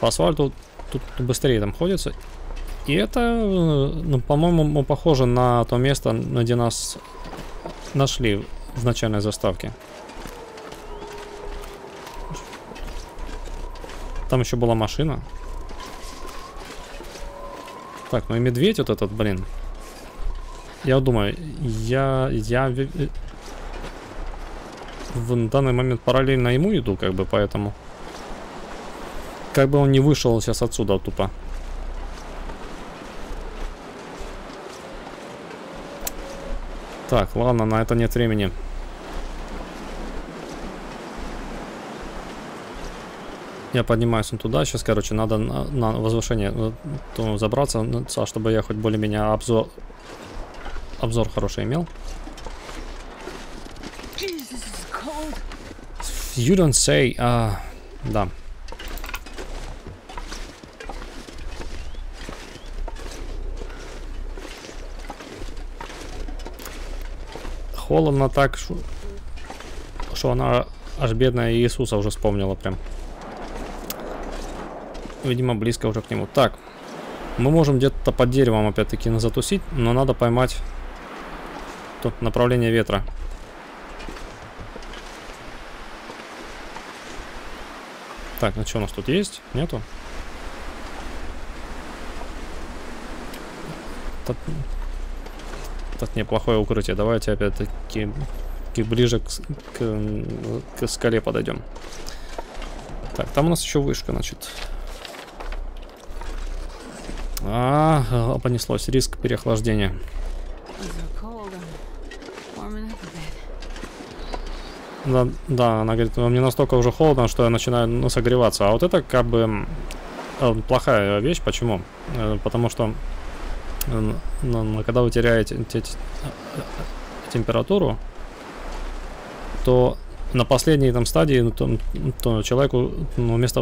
По асфальту тут быстрее там ходится. И это, ну, по-моему, похоже на то место, где нас нашли в начальной заставке. Там еще была машина. Так, ну и медведь вот этот, блин. Я думаю, я... Я... В данный момент параллельно ему иду, как бы, поэтому... Как бы он не вышел сейчас отсюда тупо. Так, ладно, на это нет времени. Я поднимаюсь он туда, сейчас, короче, надо на, на возвышение то забраться, чтобы я хоть более-менее обзор, обзор хороший имел. You don't say, а, да. Холодно так, что она аж бедная Иисуса уже вспомнила прям. Видимо, близко уже к нему. Так, мы можем где-то под деревом опять-таки затусить, но надо поймать тут направление ветра. Так, ну что у нас тут есть? Нету? Так, так неплохое укрытие. Давайте опять-таки ближе к, к, к скале подойдем. Так, там у нас еще вышка, значит. А, понеслось. Риск переохлаждения. Да, да, она говорит, мне настолько уже холодно, что я начинаю, ну, согреваться. А вот это как бы плохая вещь. Почему? Потому что когда вы теряете температуру, то на последней там стадии то, то человеку, ну, вместо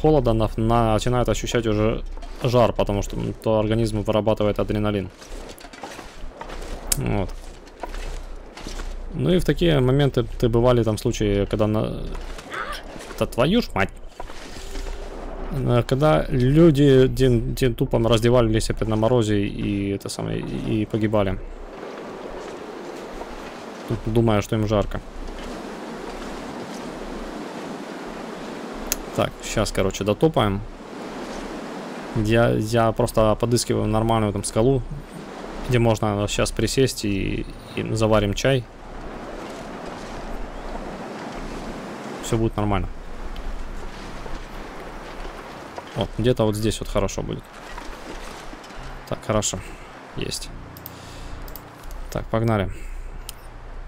холода на, на, начинает ощущать уже жар, потому что то организм вырабатывает адреналин. Вот. Ну и в такие моменты ты бывали там случаи, когда на... Да твою ж мать! Когда люди день, день тупо раздевались опять на морозе и, это самое, и погибали, думая, что им жарко. Так, сейчас, короче, дотопаем. Я, я просто подыскиваю нормальную там скалу, где можно сейчас присесть и, и заварим чай. Все будет нормально. Вот, где-то вот здесь вот хорошо будет. Так, хорошо. Есть. Так, погнали.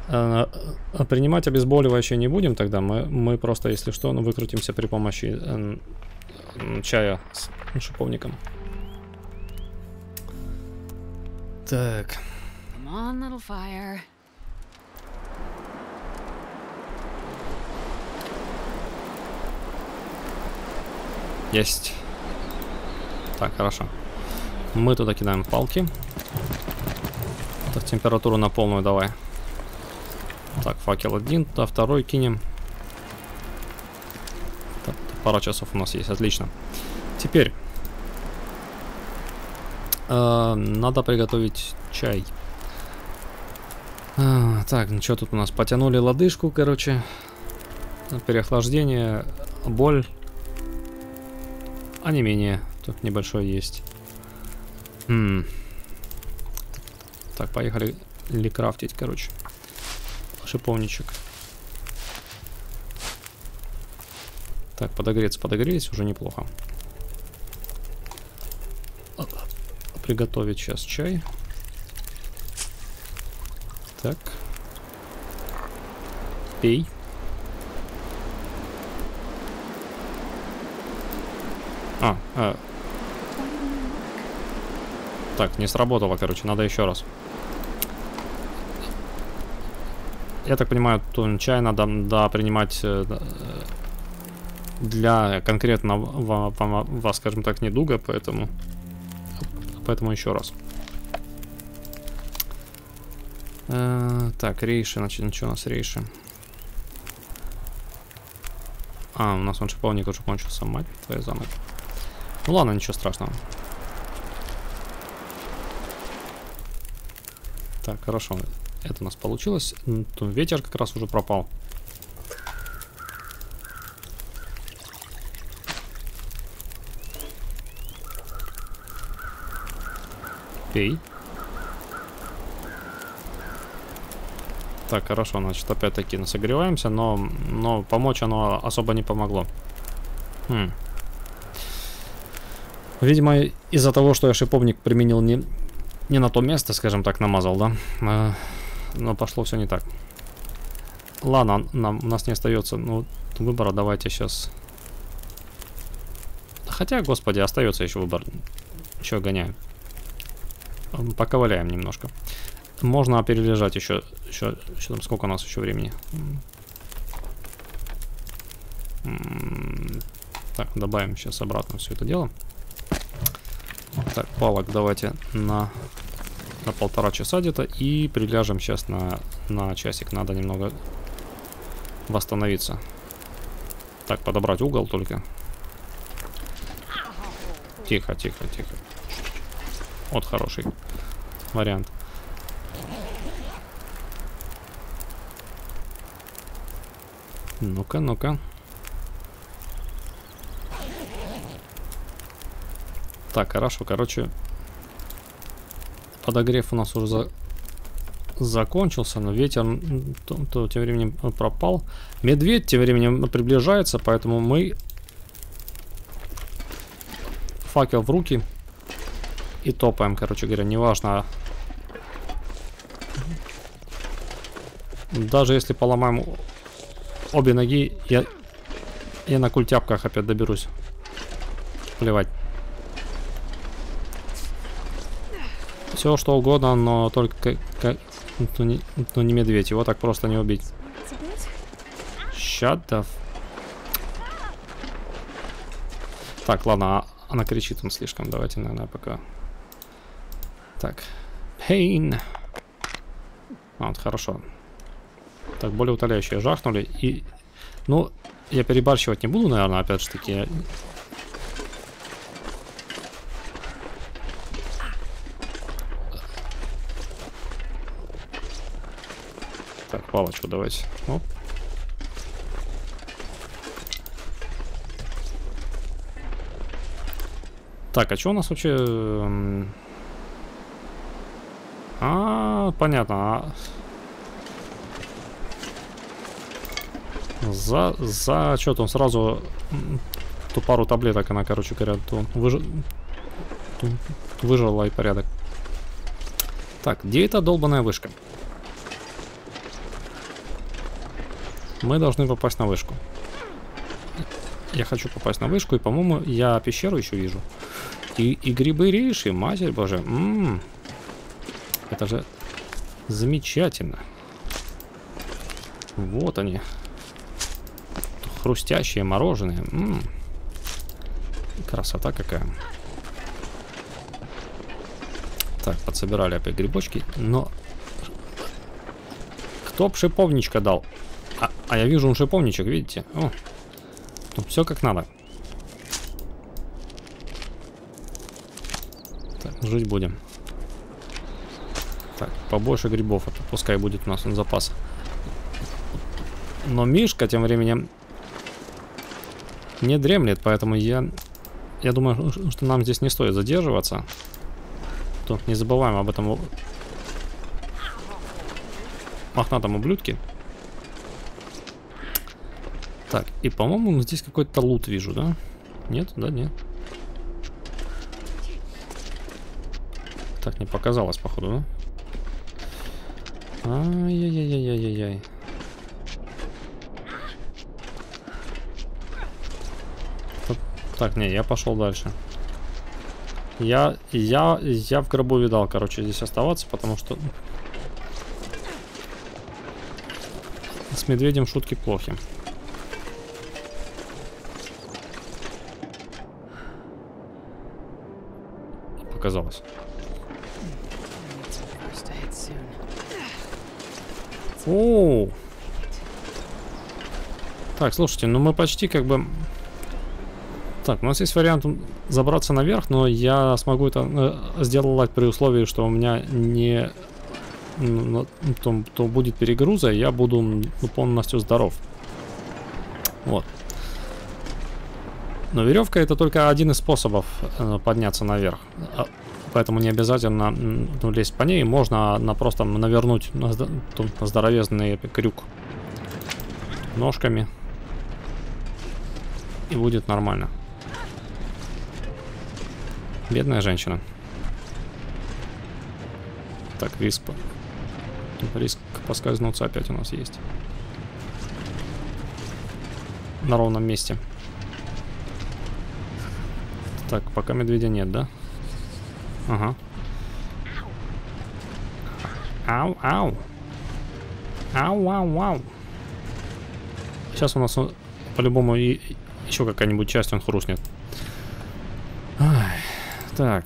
Принимать обезболивающее не будем тогда, мы, мы просто, если что, ну, выкрутимся при помощи э, чая с шиповником. Так. On, есть. Так, хорошо. Мы туда кидаем палки. градусов, температуру на полную давай. Так, факел один, туда второй кинем. Так, пара часов у нас есть, отлично. Теперь э, надо приготовить чай. А, так, ну что тут у нас? Потянули лодыжку, короче. Переохлаждение, боль. А не менее, тут небольшой есть. М-м. Так, поехали ли крафтить, короче. Шиповничек. Так, подогреться, подогрелись, уже неплохо. Приготовить сейчас чай. Так. Пей. А, а. Так, не сработало, короче, надо еще раз. Я так понимаю, то чай надо, да, принимать для конкретно вас, скажем так, недуга, поэтому, поэтому еще раз. Так, рейши, значит, ничего у нас рейши. А, у нас он шиповник уже кончился, мать твою замок. Ну ладно, ничего страшного. Так, хорошо. Это у нас получилось. Ветер как раз уже пропал. Пей. Так, хорошо, значит, опять-таки насогреваемся, но, но помочь оно особо не помогло. Хм. Видимо, из-за того, что я шиповник применил не, не на то место, скажем так, намазал, да? Но пошло все не так. Ладно, нам, у нас не остается ну, выбора, давайте сейчас. Хотя, господи, остается еще выбор. Еще гоняем. Пока валяем немножко. Можно перележать еще, еще, еще там, сколько у нас еще времени. Так, добавим сейчас обратно все это дело. Так, палок давайте на... на полтора часа где-то и приляжем сейчас на, на часик. Надо немного восстановиться. Так, подобрать угол только. Тихо, тихо, тихо. Вот хороший вариант. Ну-ка, ну-ка. Так, хорошо, короче... Подогрев у нас уже за... закончился, но ветер то, то, тем временем пропал. Медведь тем временем приближается, поэтому мы факел в руки и топаем, короче говоря, неважно. Даже если поломаем обе ноги, я, я на культяпках опять доберусь. Плевать. Все что угодно, но только как, ну, не, ну, не медведь. Его так просто не убить. Щадов. Так, ладно, она кричит он слишком. Давайте, наверное, пока. Так. Pain. А, вот, хорошо. Так, более утоляющие жахнули. И, ну, я перебарщивать не буду, наверное, опять же таки. Палочку давайте. Оп. Так, а что у нас вообще? А, понятно. За, за что-то он сразу ту пару таблеток она, короче говоря, ту выж... ту выжила и порядок. Так, где эта долбаная вышка? Мы должны попасть на вышку. Я хочу попасть на вышку, и, по-моему, я пещеру еще вижу. И, и грибы рейши, матерь божья. М-м-м. Это же замечательно. Вот они. Хрустящие мороженое. М-м. Красота какая. Так, подсобирали опять грибочки, но Топ шиповничка дал. А, а я вижу, он шиповничек, видите? О, тут все как надо. Так, жить будем. Так, побольше грибов, а то пускай будет у нас он запас. Но Мишка тем временем не дремлет, поэтому я, я думаю, что нам здесь не стоит задерживаться. То не забываем об этом мохнатом ублюдке. Так, и, по-моему, здесь какой-то лут вижу, да? Нет, да, нет. Так, не показалось, походу, да? Ай-яй-яй-яй-яй-яй. Так, не, я пошел дальше. Я, я, я в гробу видал, короче, здесь оставаться, потому что с медведем шутки плохи. Казалось. О! Так, слушайте, ну мы почти как бы... Так, у нас есть вариант забраться наверх, но я смогу это сделать при условии, что у меня не... То, то будет перегруза, и я буду полностью здоров. Вот. Но веревка — это только один из способов подняться наверх. Поэтому не обязательно лезть по ней. Можно просто навернуть здоровезный крюк ножками. И будет нормально. Бедная женщина. Так, риск. Риск поскользнуться опять у нас есть. На ровном месте. Так, пока медведя нет, да? Ага. Ау, ау. Ау, ау, ау. Сейчас у нас по-любому и еще какая-нибудь часть он хрустнет. Ай, так,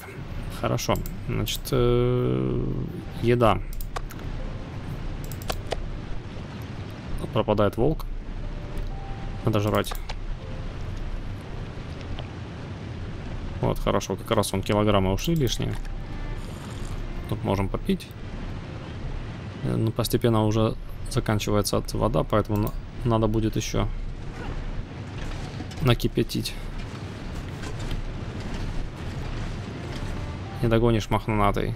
хорошо. Значит, э -э еда. Пропадает волк. Надо жрать. Вот, хорошо, как раз он килограммы ушли лишние. Тут можем попить. Ну, постепенно уже заканчивается от вода, поэтому на надо будет еще накипятить. Не догонишь мохнатой.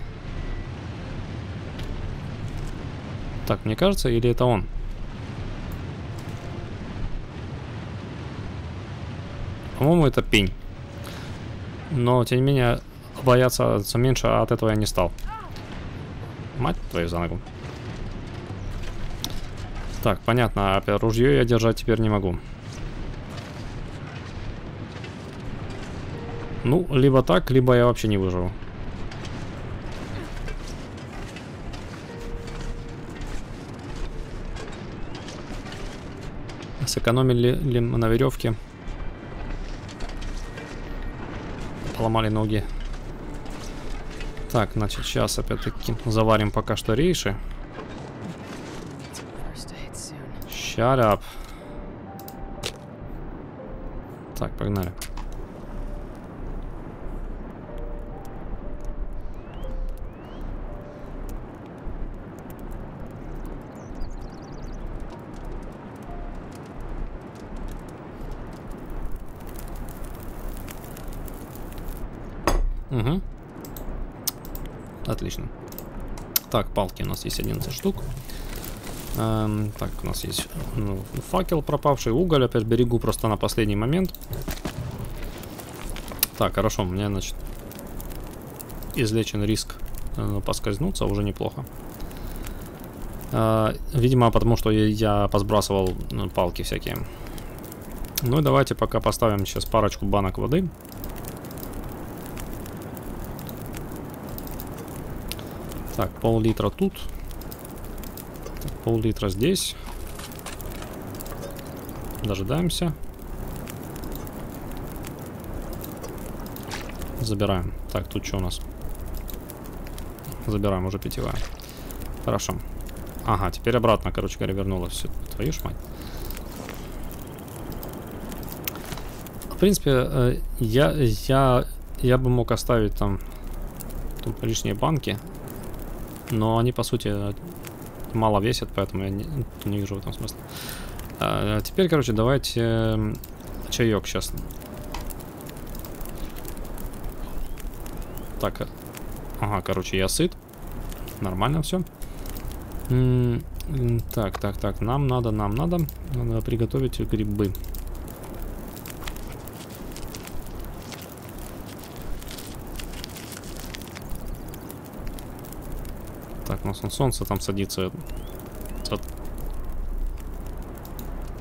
Так, мне кажется, или это он? По-моему, это пень. Но, тем не менее, бояться меньше от этого я не стал. Мать твою за ногу. Так, понятно, ружье я держать теперь не могу. Ну, либо так, либо я вообще не выживу. Сэкономили ли мы на веревке? Поломали ноги. Так, значит, сейчас опять-таки заварим пока что рейши. Shut up. Так, погнали. Угу. Отлично. Так, палки у нас есть одиннадцать штук. Эм, так, у нас есть ну, факел пропавший, уголь опять берегу просто на последний момент. Так, хорошо, у меня, значит, излечен риск э, поскользнуться, уже неплохо. Э, видимо, потому что я, я посбрасывал ну, палки всякие. Ну и давайте пока поставим сейчас парочку банок воды. Так, пол-литра тут. Пол-литра здесь. Дожидаемся. Забираем. Так, тут что у нас? Забираем, уже питьевая. Хорошо. Ага, теперь обратно, короче говоря, вернулась. Все, твою ж мать. В принципе, я, я, я бы мог оставить там, там лишние банки, но они, по сути, мало весят, поэтому я не, не вижу в этом смысла. А теперь, короче, давайте чаек сейчас. Так, ага, короче, я сыт. Нормально все. Так, так, так, нам надо, нам надо, надо приготовить грибы. Так, ну солнце там садится.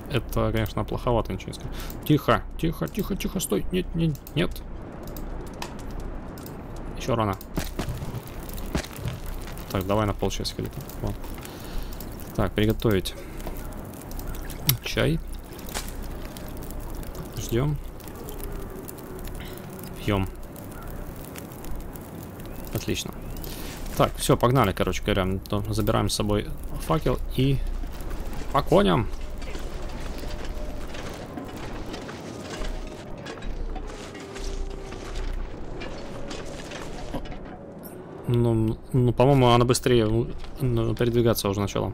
Это, конечно, плоховато, ничего не скажу. Тихо, тихо, тихо, тихо, стой. Нет, нет, нет. Еще рано. Так, давай на полчаса где-то. Вот. Так, приготовить чай. Ждем. Пьем. Отлично. Так, все, погнали, короче говоря. Забираем с собой факел и по коням. Ну, ну по-моему, она быстрее передвигаться уже начала.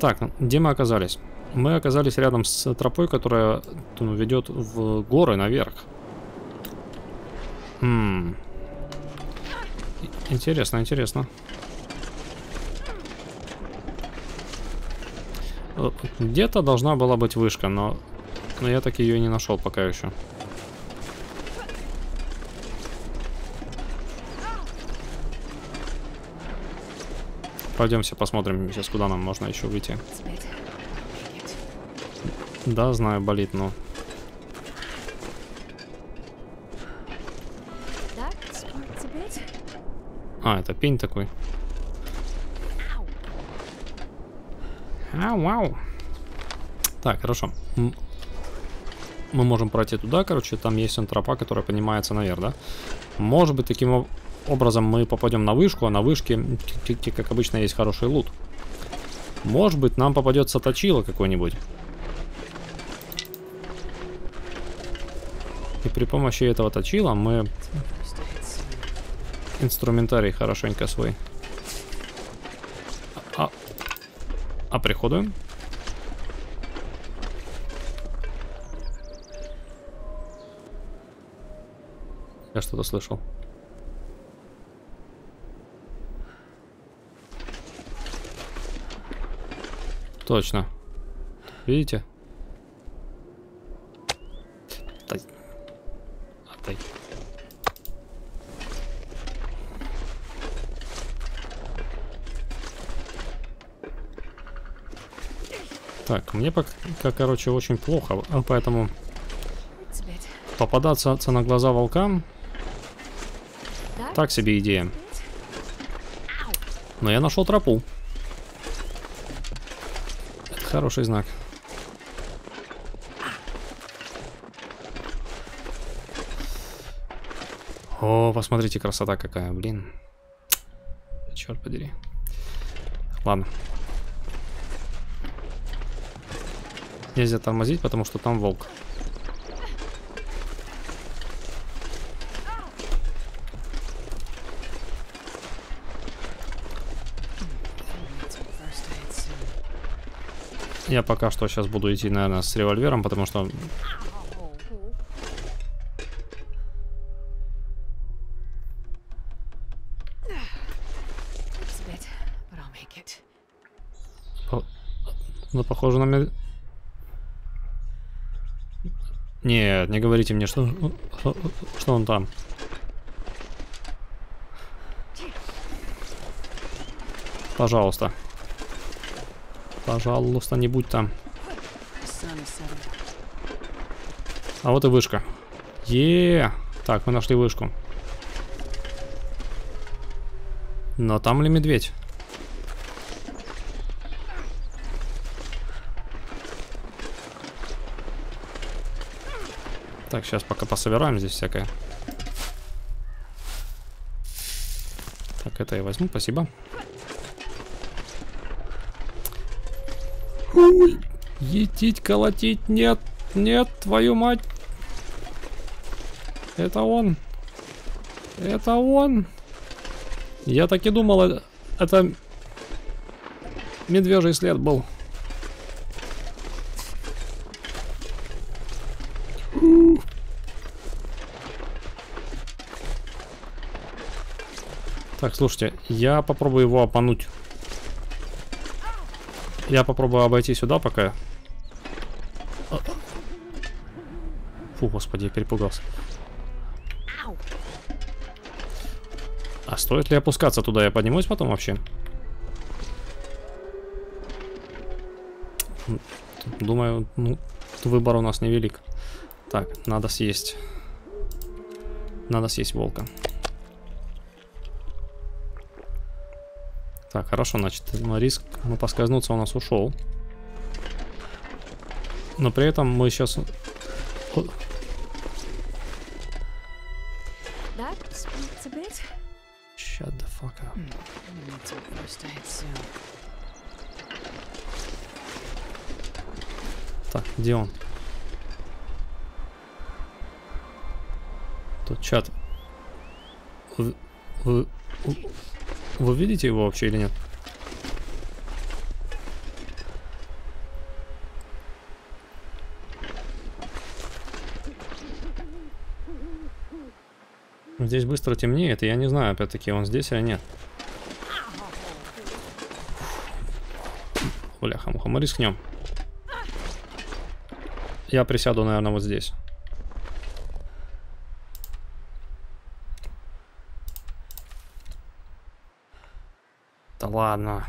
Так, где мы оказались? Мы оказались рядом с тропой, которая ведет в горы наверх. М-м. Интересно, интересно. Где-то должна была быть вышка, но, но я так ее и не нашел пока еще. Пройдемся, посмотрим сейчас, куда нам можно еще выйти. Да, знаю, болит, но... А, это пень такой. Ау, ау. Так, хорошо. Мы можем пройти туда, короче, там есть тропа, которая поднимается наверх, да? Может быть, таким образом мы попадем на вышку, а на вышке, как обычно, есть хороший лут. Может быть, нам попадется точило какой-нибудь. И при помощи этого точила мы... инструментарий хорошенько свой а, а приходуем. Я что-то слышал. Точно. Видите? Отдай. Отдай. Так, мне пока, короче, очень плохо, поэтому попадаться на глаза волкам так себе идея. Но я нашел тропу. Это хороший знак. О, посмотрите, красота какая, блин. Черт подери. Ладно. Нельзя тормозить, потому что там волк. Я пока что сейчас буду идти, наверное, с револьвером, потому что... Ну, похоже на меня... Нет, не говорите мне, что, что он там. Пожалуйста. Пожалуйста, не будь там. А вот и вышка. Е-е-е. Так, мы нашли вышку. Но там ли медведь? Так, сейчас пока пособираем здесь всякое. Так, это я возьму, спасибо. Ой. Етить, колотить, нет, нет, твою мать. Это он. Это он. Я так и думал, это, это медвежий след был. Так, слушайте, я попробую его обмануть. Я попробую обойти сюда пока. Фу, господи, я перепугался. А стоит ли опускаться туда? Я поднимусь потом вообще? Думаю, ну, выбор у нас невелик. Так, надо съесть. Надо съесть волка. Так, хорошо, значит, риск на поскользнуться у нас ушел. Но при этом мы сейчас... Shut the fuck up. Так, где он? Тут чат. Вы, вы, вы видите его вообще или нет? Здесь быстро темнеет, и я не знаю, опять-таки, он здесь или нет. Бляха-муха, мы рискнем. Я присяду, наверное, вот здесь. Да ладно.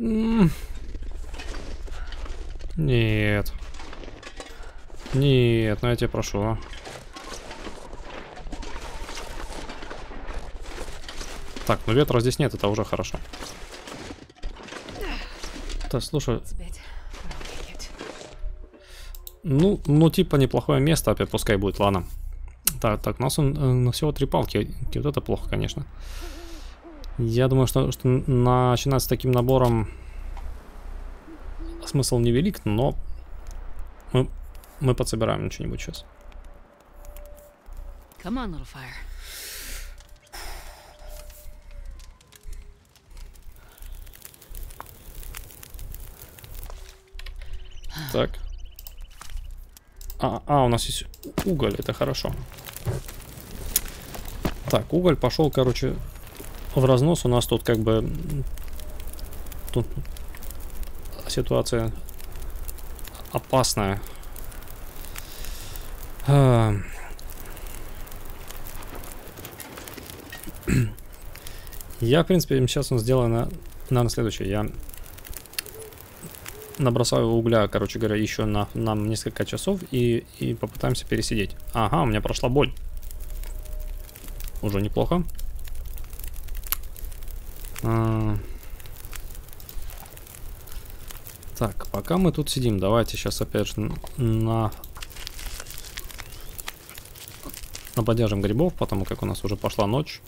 М-м-м. Нет. Нет, ну я тебя прошу. Так, ну ветра здесь нет, это уже хорошо. Да, слушай. Ну, ну типа неплохое место, опять пускай будет, ладно. Так, так, у нас он, на всего три палки. И вот это плохо, конечно. Я думаю, что, что начинать с таким набором... Смысл невелик, но мы, мы подсобираем что-нибудь сейчас. On, так. А, а, у нас есть уголь, это хорошо. Так, уголь пошел, короче, в разнос. У нас тут как бы... Тут... Ситуация опасная. Я, в принципе, сейчас он сделаю, на, наверное, следующее. Я набросаю угля, короче говоря, еще на, на несколько часов и, и попытаемся пересидеть. Ага, у меня прошла боль. Уже неплохо. А Так, пока мы тут сидим, давайте сейчас опять же на... наподержим грибов, потому как у нас уже пошла ночь.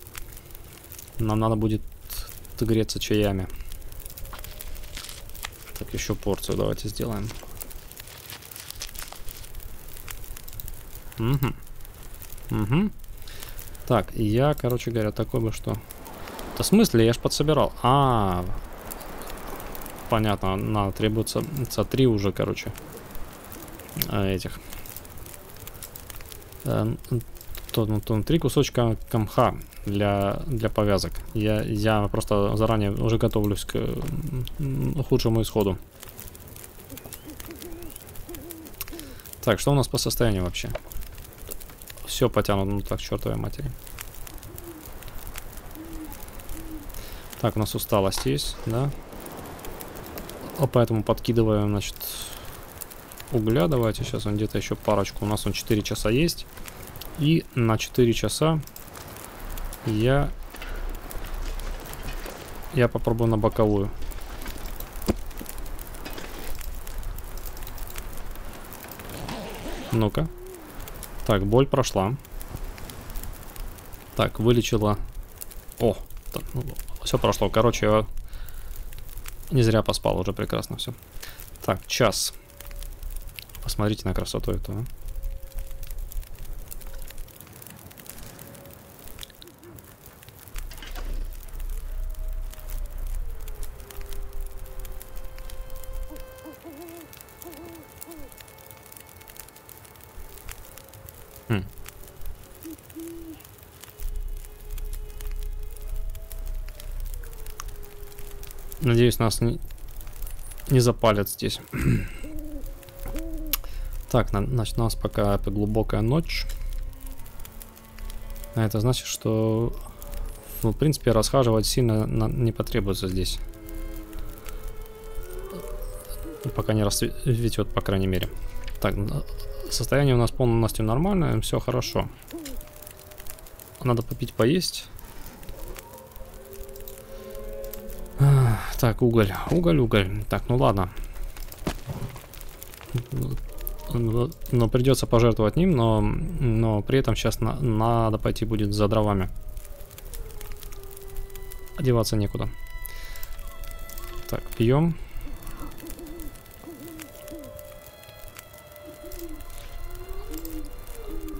Нам надо будет греться чаями. Так, еще порцию давайте сделаем. Угу. Угу. Так, я, короче говоря, такой бы что... Да в смысле? Я ж подсобирал. А-а-а. Понятно, нам требуется три уже, короче, этих. Три кусочка камха для, для повязок. Я, я просто заранее уже готовлюсь к худшему исходу. Так, что у нас по состоянию вообще? Все потянуто, ну так, чертовой матери. Так, у нас усталость есть, да? Поэтому подкидываем, значит, угля. Давайте сейчас он где-то еще парочку. У нас он четыре часа есть. И на четыре часа я... Я попробую на боковую. Ну-ка. Так, боль прошла. Так, вылечила О, так, ну, все прошло. Короче, я не зря поспал, уже прекрасно все. Так, час. Посмотрите на красоту эту. А. Хм. Надеюсь, нас не, не запалят здесь. Так, на, значит, у нас пока глубокая ночь. А это значит, что, ну, в принципе, расхаживать сильно на, не потребуется здесь. Пока не расцветет, по крайней мере. Так, состояние у нас полностью нормальное, все хорошо. Надо попить, поесть. Так, уголь, уголь, уголь. Так, ну ладно. Но придется пожертвовать ним, но, но при этом сейчас на, надо пойти будет за дровами. Одеваться некуда. Так, пьем.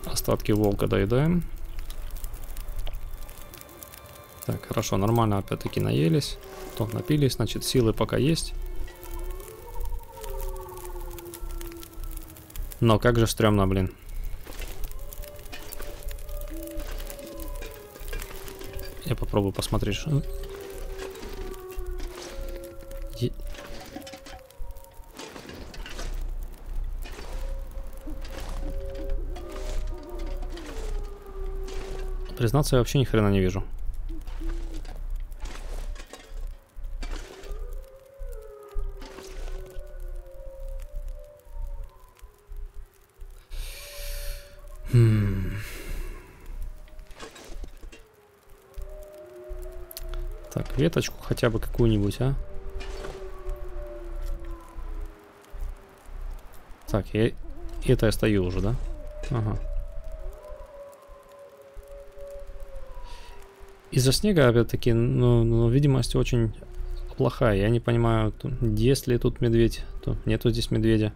Остатки волка доедаем. Так, хорошо, нормально опять-таки наелись. То напились, значит, силы пока есть. Но как же стрёмно, блин. Я попробую посмотреть, что... Е... Признаться, я вообще ни хрена не вижу. Веточку хотя бы какую-нибудь, а? Так, я... это я стою уже, да? Ага. Из-за снега, опять-таки, ну, ну, видимость очень плохая. Я не понимаю, то, есть ли тут медведь, то нету здесь медведя.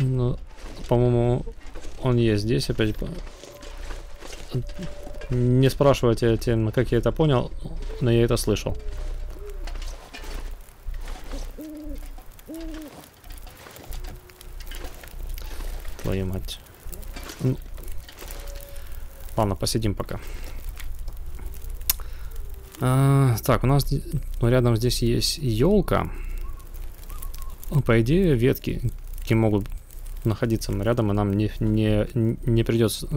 Ну, по-моему... Он есть здесь, опять. Не спрашивайте, как я это понял, но я это слышал. Твою мать. Ну. Ладно, посидим пока. А, так, у нас рядом здесь есть елка. По идее, ветки могут находиться рядом, и нам не, не, не придется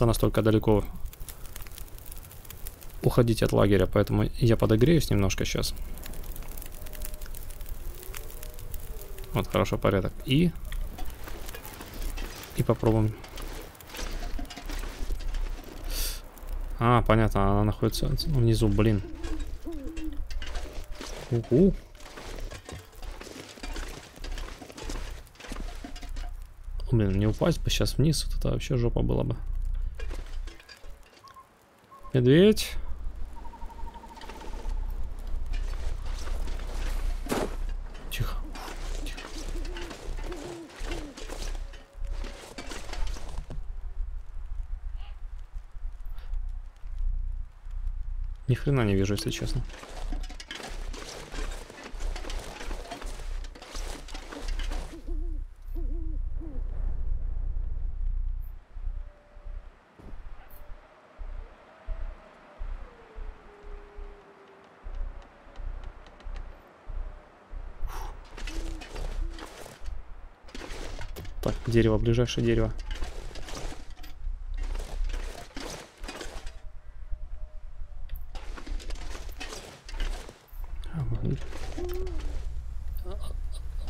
настолько далеко уходить от лагеря, поэтому я подогреюсь немножко сейчас. Вот, хорошо, порядок. И и попробуем. А, понятно, она находится внизу, блин. У-у. Блин, не упасть бы сейчас вниз, вот это вообще жопа была бы. Медведь. Тихо. Тихо. Ни хрена не вижу, если честно. Дерево, ближайшее дерево.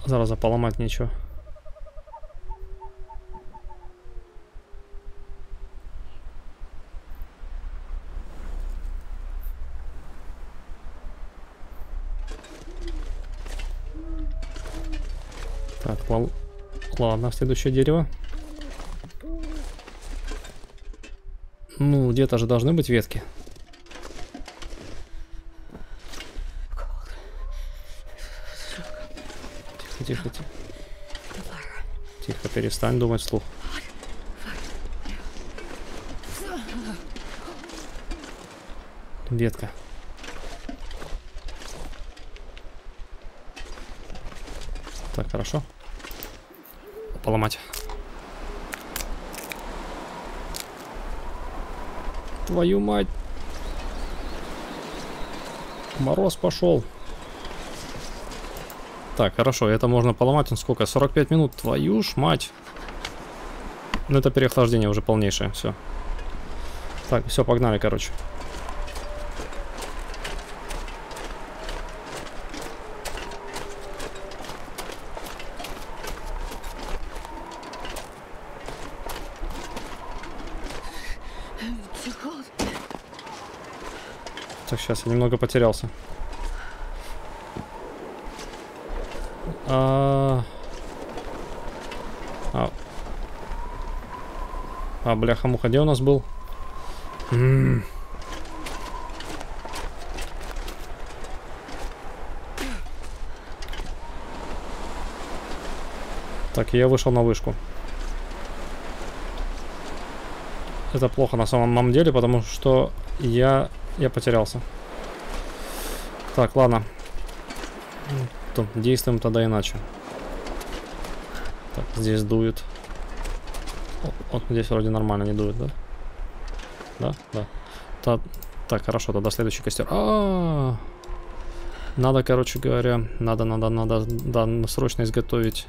Зараза, поломать нечего. Так, лол. Ладно, следующее дерево. Ну, где-то же должны быть ветки. Тихо, тихо, тихо. Тихо, перестань думать вслух. Ветка. Так, хорошо. Поломать. Твою мать. Мороз пошел. Так, хорошо, это можно поломать. Он сколько? сорок пять минут. Твою ж мать. Ну, это переохлаждение уже полнейшее. Все. Так, все, погнали, короче. Так, сейчас я немного потерялся. А, а... а бляха-муха, где у нас был? М -м -м. Так, я вышел на вышку. Это плохо на самом деле, потому что я... Я потерялся. Так, ладно. То, действуем тогда иначе. Так, здесь дует. О, вот здесь вроде нормально не дует, да? Да, да. Та, так, хорошо, тогда следующий костер. А-а-а! Надо, короче говоря, надо, надо, надо, да, срочно изготовить.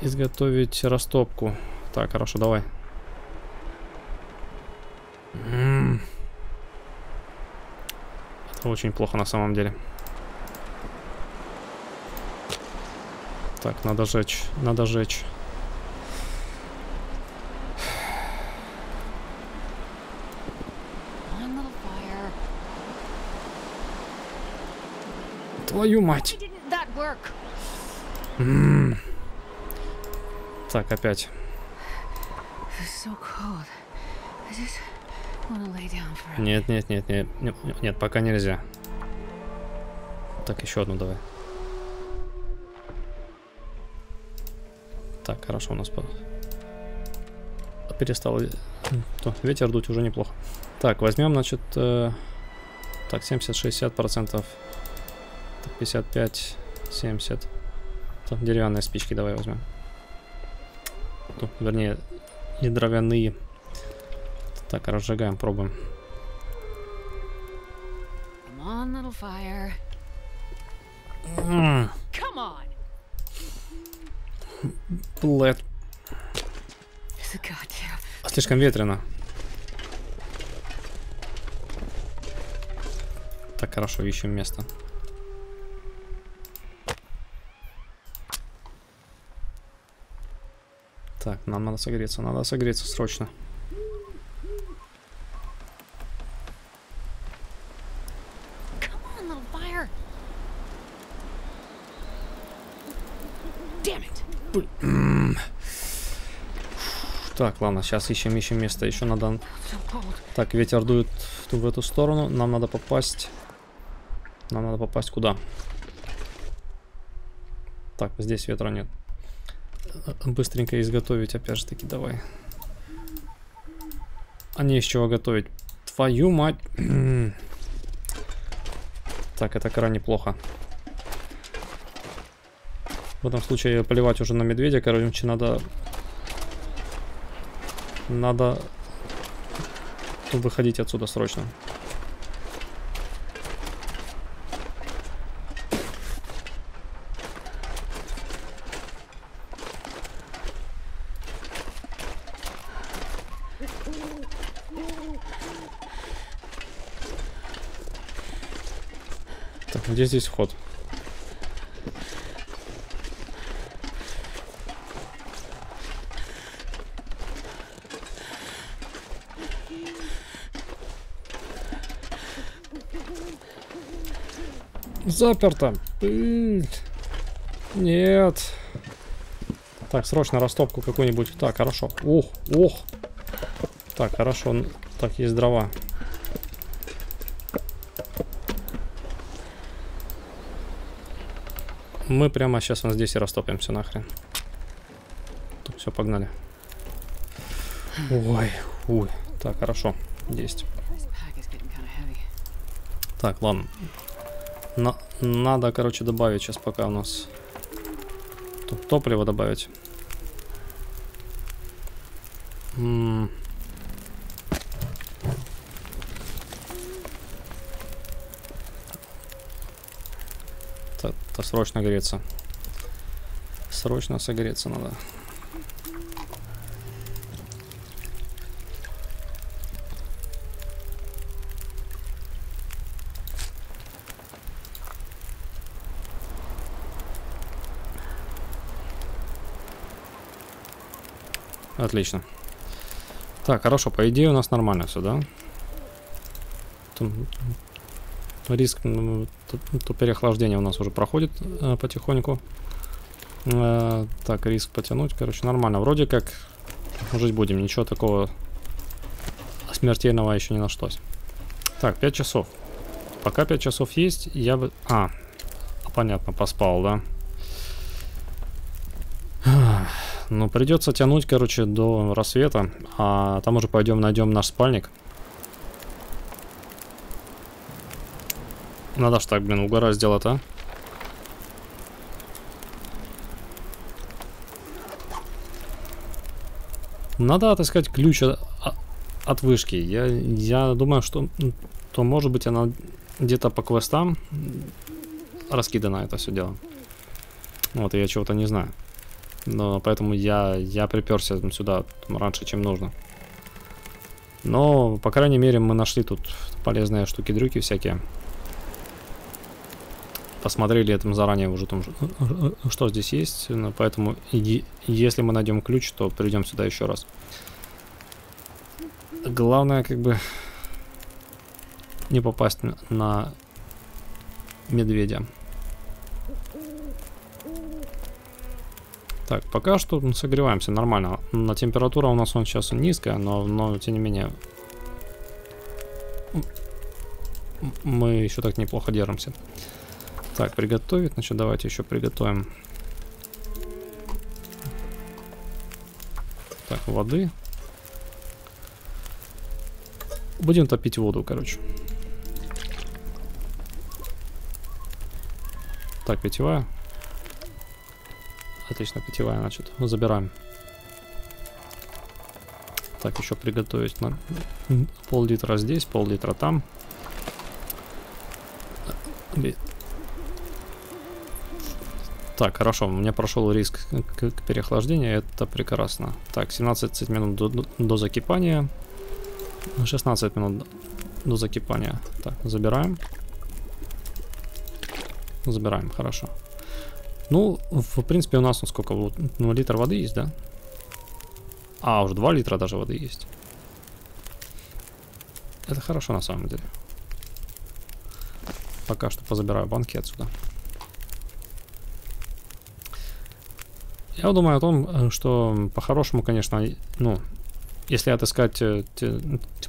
Изготовить растопку. Так, хорошо, давай. Очень плохо на самом деле. Так, надо жечь, надо жечь. Твою мать. М-м-м. Так, опять. Нет, нет, нет, нет, нет, нет, пока нельзя. Так, еще одну давай. Так, хорошо, у нас перестало то, ветер дуть уже неплохо. Так, возьмем, значит, э... так, семьдесят-шестьдесят процентов, пятьдесят пять-семьдесят. Так, деревянные спички давай возьмем. То, вернее, и дровяные. Так, разжигаем, пробуем. Блэд. Слишком ветрено. Так, хорошо, ищем место. Так, нам надо согреться, надо согреться срочно. Так, ладно, сейчас ищем, ищем место. Еще надо... Так, ветер дует в, ту, в эту сторону. Нам надо попасть... Нам надо попасть куда? Так, здесь ветра нет. Быстренько изготовить, опять же таки, давай. А не из чего готовить. Твою мать! Так, это крайне плохо. В этом случае поливать уже на медведя, короче, надо... Надо выходить отсюда срочно. Так, где здесь вход? Заперто. Нет. Так, срочно растопку какую-нибудь. Так, хорошо. Ух, ух. Так, хорошо, так есть дрова. Мы прямо сейчас вон здесь и растопимся нахрен. Так, все, погнали. Ой, ой. Так, хорошо, есть. Так, ладно. На, надо, короче, добавить сейчас, пока у нас тут топливо добавить. М-м. Так, это срочно греться. Срочно согреться надо. Отлично. Так, хорошо, по идее у нас нормально все, да? Риск, то переохлаждение у нас уже проходит э, потихоньку. Э, так, риск потянуть, короче, нормально. Вроде как жить будем, ничего такого смертельного еще не нашлось. Так, пять часов. Пока пять часов есть, я бы... А, понятно, поспал, да? Ну, придется тянуть, короче, до рассвета. А там уже пойдем найдем наш спальник. Надо ж так, блин, угораздило, а? Надо отыскать ключ от, от вышки. Я, я думаю, что то, может быть, она где-то по квестам раскидана, это все дело. Вот, я чего-то не знаю. Но поэтому я, я приперся сюда раньше, чем нужно. Но, по крайней мере, мы нашли тут полезные штуки-дрюки всякие. Посмотрели там заранее уже, там, что здесь есть. Поэтому, и, если мы найдем ключ, то придем сюда еще раз. Главное, как бы, не попасть на медведя. Так, пока что согреваемся нормально. На температура у нас он сейчас низкая, но, но тем не менее мы еще так неплохо держимся. Так, приготовить, значит, давайте еще приготовим. Так, воды. Будем топить воду, короче. Так, питьевая. Отлично, питьевая, значит, забираем. Так, еще приготовить на пол-литра здесь, пол-литра там. Так, хорошо, у меня прошел риск к переохлаждению, это прекрасно. Так, семнадцать минут до, до закипания. шестнадцать минут до закипания. Так, забираем. Забираем, хорошо. Ну, в принципе, у нас ну, сколько? Вот, ну, литр воды есть, да? А, уже два литра даже воды есть. Это хорошо на самом деле. Пока что позабираю банки отсюда. Я думаю о том, что по-хорошему, конечно, ну, если отыскать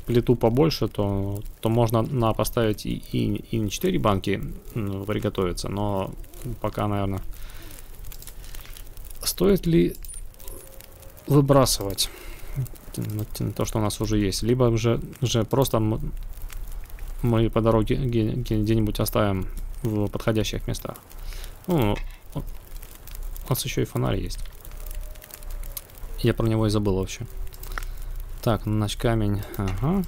плиту побольше, то, то можно на, поставить и, и, и не четыре банки приготовиться, но... Пока, наверное. Стоит ли выбрасывать то, что у нас уже есть? Либо же, же просто мы по дороге где-нибудь оставим в подходящих местах. Ну, у нас еще и фонарь есть. Я про него и забыл вообще. Так, значит, камень. Ага.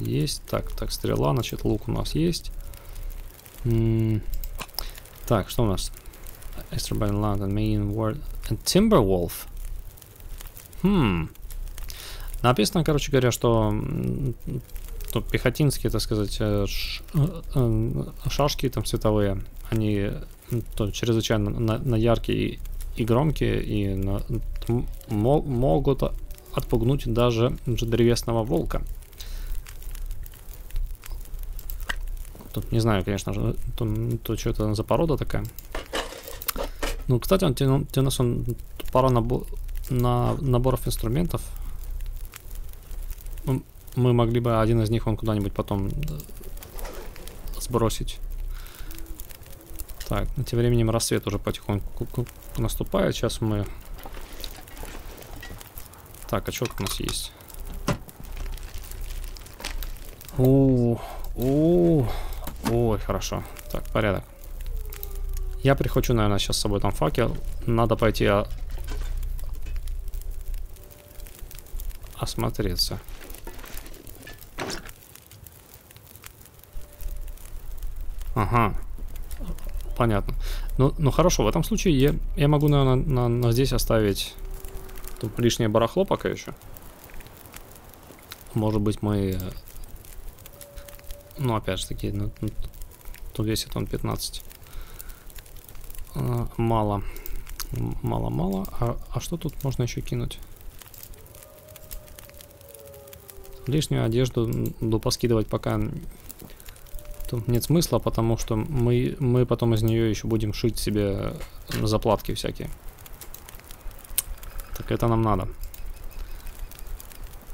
Есть. Так, так, стрела. Значит, лук у нас есть. М-м- Так, что у нас? Extraband London, Main World, Timberwolf. Хм. Написано, короче говоря, что то пехотинские, так сказать, шашки там световые, они то, чрезвычайно на, на яркие и громкие, и на, мо, могут отпугнуть даже древесного волка. Тут не знаю, конечно же, тут, тут что-то за порода такая. Ну, кстати, он, у нас он, пара набо, на, наборов инструментов. мы могли бы один из них вон куда-нибудь потом сбросить. Так, тем временем рассвет уже потихоньку наступает. Сейчас мы... Так, а что у нас есть? О, о, ой, хорошо. Так, порядок. Я прихвачу, наверное, сейчас с собой там факел. Надо пойти о... осмотреться. Ага. Понятно. Ну, ну хорошо, в этом случае я, я могу, наверное, на, на здесь оставить тут лишнее барахло пока еще. Может быть, мы... Ну, опять же таки, ну, тут весит он пятнадцать. А, мало. Мало-мало. А, а что тут можно еще кинуть? Лишнюю одежду допоскидывать пока тут нет смысла, потому что мы, мы потом из нее еще будем шить себе заплатки всякие. Так это нам надо.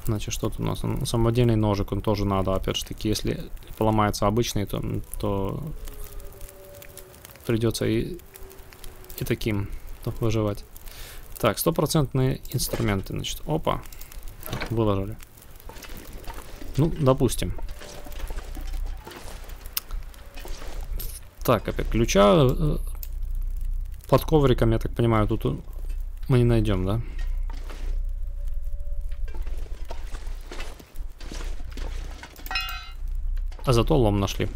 Значит, что тут у нас? Самодельный ножик, он тоже надо, опять же таки, если поломается обычный, то, то придется и, и таким выживать. Так, стопроцентные инструменты, значит, опа, выложили. Ну, допустим. Так, опять ключа под ковриком, я так понимаю, тут мы не найдем, да? А зато лом нашли.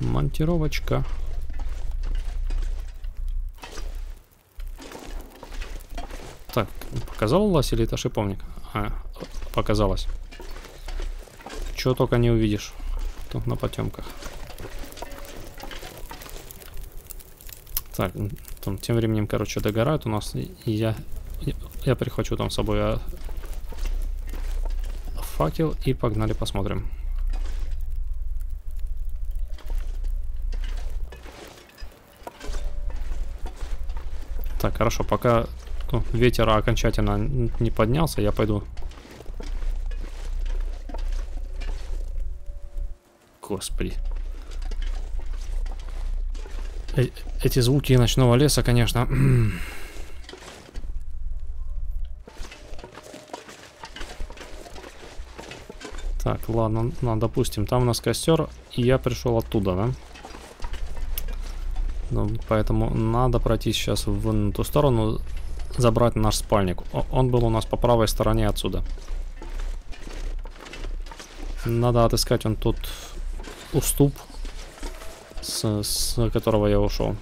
Монтировочка. Так, показалось или это шиповник? А, показалось. Чего только не увидишь тут на потемках. Так, там, тем временем, короче, догорают у нас. Я, я, я прихвачу там с собой... А... факел, и погнали посмотрим. Так, хорошо, пока ну, ветер окончательно не поднялся, я пойду. Господи. Э- эти звуки ночного леса, конечно... Так, ладно, ну, допустим, там у нас костер, и я пришел оттуда, да? Ну, поэтому надо пройти сейчас в ту сторону, забрать наш спальник. О, он был у нас по правой стороне отсюда. Надо отыскать он тот уступ, с, с которого я ушел.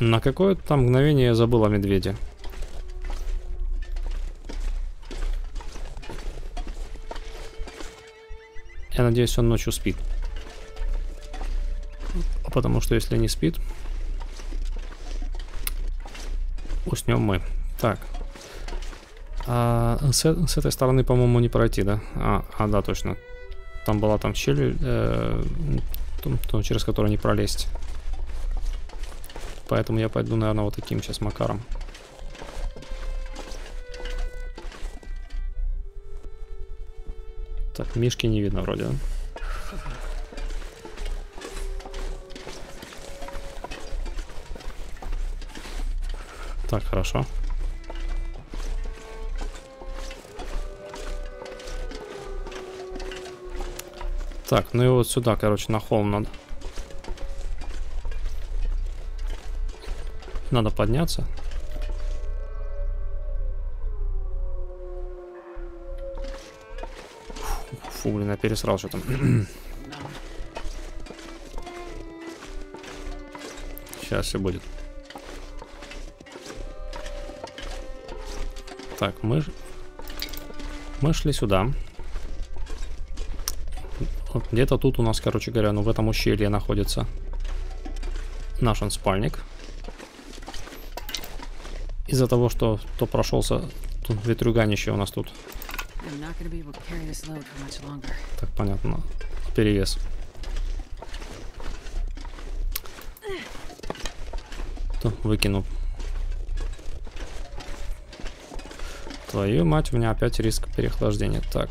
На какое-то там мгновение я забыл о медведе. Я надеюсь, он ночью спит. Потому что если не спит, уснем мы. Так. А, с, с этой стороны, по-моему, не пройти, да? А, а, да, точно. Там была там щель, э, через которую не пролезть. Поэтому я пойду, наверное, вот таким сейчас макаром. Так, мишки не видно вроде. Да? Так, хорошо. Так, ну и вот сюда, короче, на холм надо. Надо подняться. Фу, блин, я пересрал что-то. Сейчас все будет. Так, мы... Мы шли сюда. Вот где-то тут у нас, короче говоря, ну в этом ущелье находится наш он спальник. Из-за того, что то прошелся, тут ветрюганище у нас тут. Так, понятно. Перевес. лепту выкинул. Твою мать, у меня опять риск переохлаждения. Так.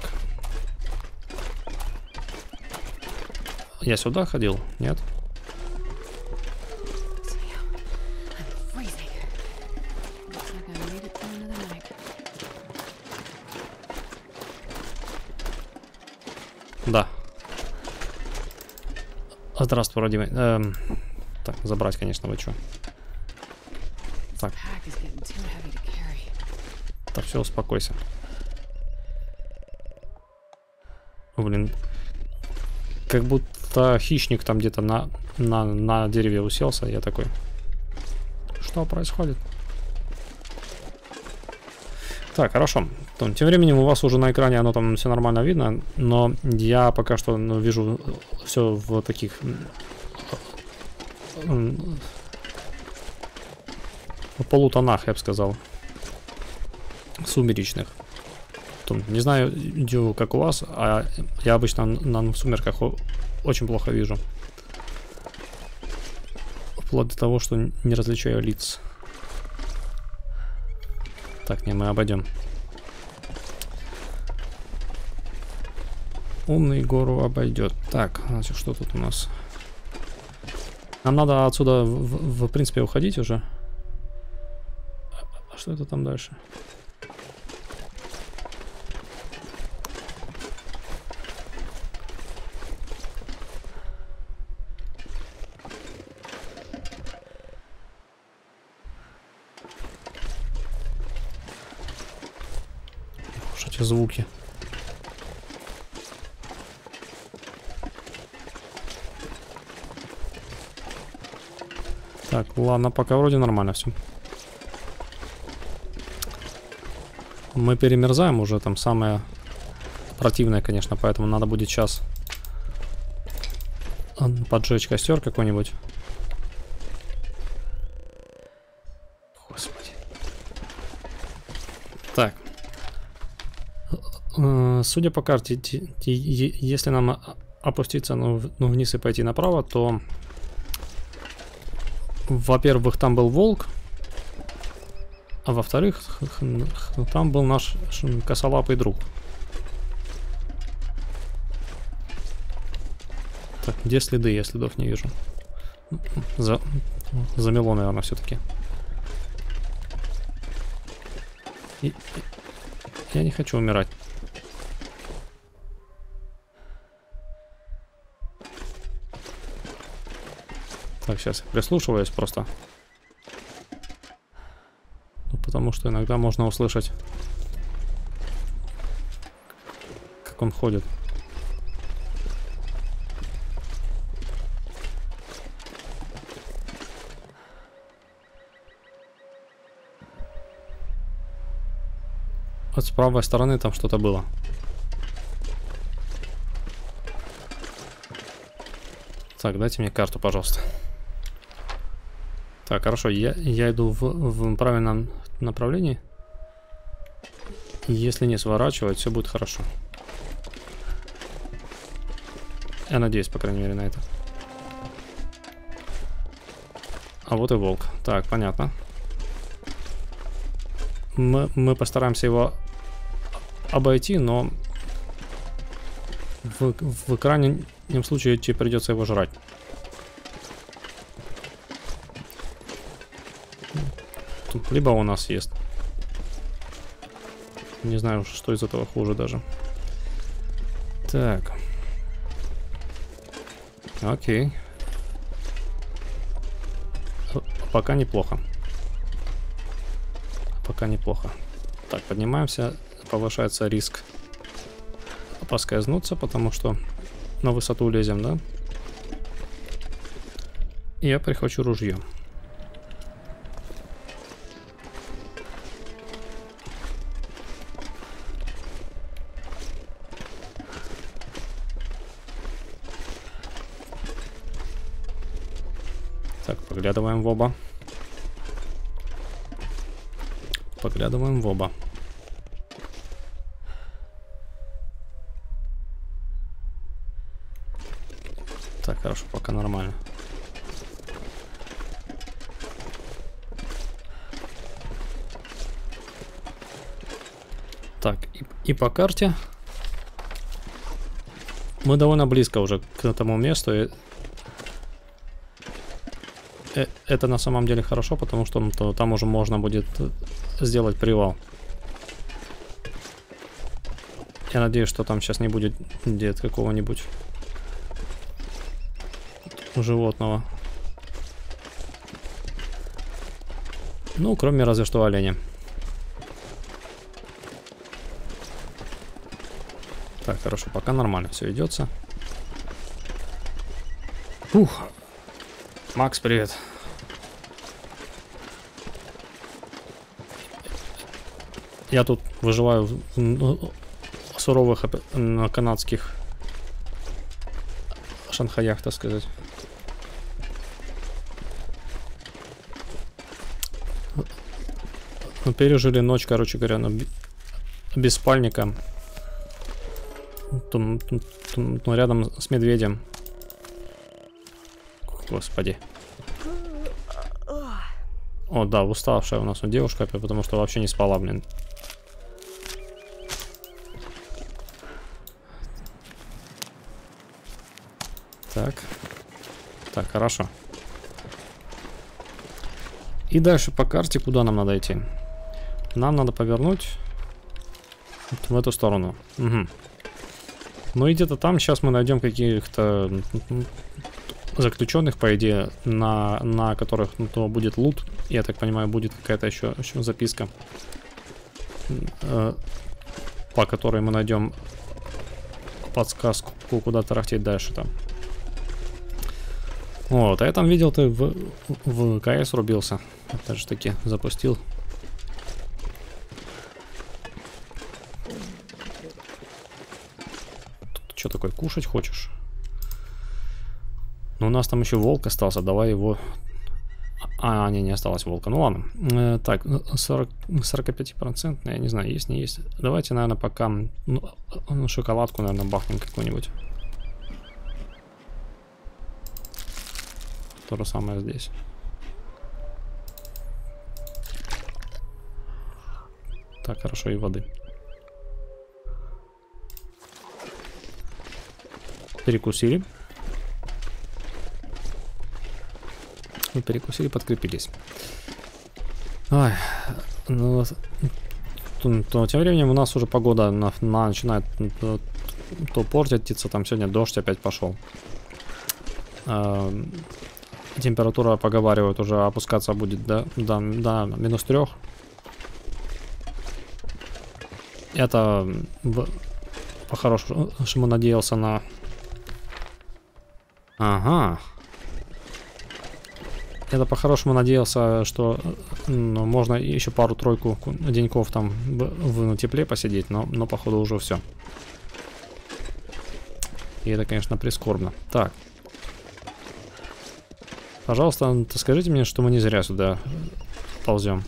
Я сюда ходил? Нет? Да. Здравствуй, родимый. Эм, так, забрать, конечно, вы чё. Так. Так, все, успокойся. Блин. Как будто хищник там где-то на, на, на дереве уселся. Я такой. Что происходит? Так, хорошо. Тем временем у вас уже на экране оно там все нормально видно. Но я пока что ну, вижу все в таких... В полутонах, я бы сказал. Сумеречных. Не знаю, как у вас, а я обычно на, на сумерках очень плохо вижу. Вплоть до того, что не различаю лиц. Так, не, мы обойдем. Умный гору обойдет. Так, значит, что тут у нас? Нам надо отсюда, в, в, в принципе, уходить уже. А что это там дальше? Звуки. Так, ладно, пока вроде нормально все. Мы перемерзаем уже, там самое противное, конечно, поэтому надо будет сейчас поджечь костер какой-нибудь. Господи. Так. Судя по карте, если нам опуститься ну, вниз и пойти направо, то, во-первых, там был волк, а во-вторых, там был наш косолапый друг. Так, где следы? Я следов не вижу. За... Замело, наверное, все-таки. И... Я не хочу умирать. Так, сейчас я прислушиваюсь просто. Ну, потому что иногда можно услышать, как он ходит. Вот с правой стороны там что-то было. Так, дайте мне карту, пожалуйста. Так, хорошо, я, я иду в, в правильном направлении. Если не сворачивать, все будет хорошо. Я надеюсь, по крайней мере, на это. А вот и волк. Так, понятно. Мы, мы постараемся его обойти, но в, в крайнем случае тебе придется его жрать. Либо у нас ест. Не знаю, что из этого хуже даже. Так. Окей. Пока неплохо. Пока неплохо. Так, поднимаемся. Повышается риск поскользнуться, потому что на высоту лезем, да? Я прихвачу ружье. Поглядываем в оба. Поглядываем в оба. Так, хорошо, пока нормально. Так, и, и по карте мы довольно близко уже к тому месту. Это на самом деле хорошо, потому что там уже можно будет сделать привал. Я надеюсь, что там сейчас не будет где-то какого-нибудь животного. Ну, кроме разве что оленя. Так, хорошо, пока нормально все идется. Ух! Макс, привет. Я тут выживаю в суровых канадских шанхаях, так сказать. Ну, пережили ночь, короче говоря, ну, без спальника. Тун, тун, тун, тун, рядом с медведем. Господи. О, да, уставшая у нас вот девушка, потому что вообще не спала, блин. Так. Так, хорошо. И дальше по карте, куда нам надо идти? Нам надо повернуть вот в эту сторону. Угу. Ну и где-то там сейчас мы найдем каких-то заключенных, по идее, на, на которых, ну, то будет лут. Я так понимаю, будет какая-то еще, еще записка, э, по которой мы найдем подсказку, куда тарахтеть дальше там. Вот, а я там видел, ты в, в КС рубился. Даже таки запустил. Тут что такое, кушать хочешь? Но у нас там еще волк остался, давай его... А, не, не осталось волка, ну ладно. Э, так, сорок, сорок пять процентов, я не знаю, есть, не есть. Давайте, наверное, пока... Ну, шоколадку, наверное, бахнем какую-нибудь. То же самое здесь. Так, хорошо, и воды. Перекусили. Перекусили, подкрепились. Ай, ну, то, то, тем временем у нас уже погода на, на начинает то, то портиться. Там сегодня дождь опять пошел. А, температура, поговаривают, уже опускаться будет до, до, до минус трех. Это по-хорошему надеялся на... Ага. Это по-хорошему надеялся, что, ну, можно еще пару-тройку деньков там в, в тепле посидеть, но, но походу уже все. И это, конечно, прискорбно. Так. Пожалуйста, скажите мне, что мы не зря сюда ползем.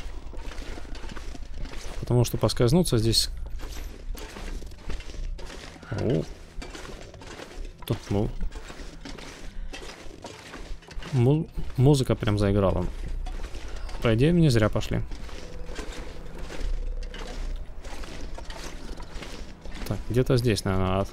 Потому что поскользнуться здесь... О. Тут, ну... Музыка прям заиграла. По идее, мы не зря пошли. Так, где-то здесь, наверное, от...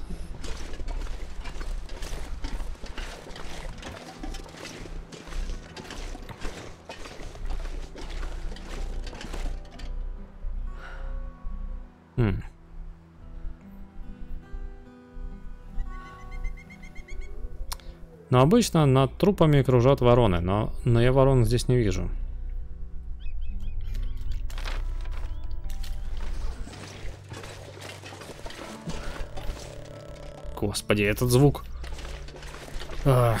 Хм. Но обычно над трупами кружат вороны, но, но я ворон здесь не вижу. Господи, этот звук. А...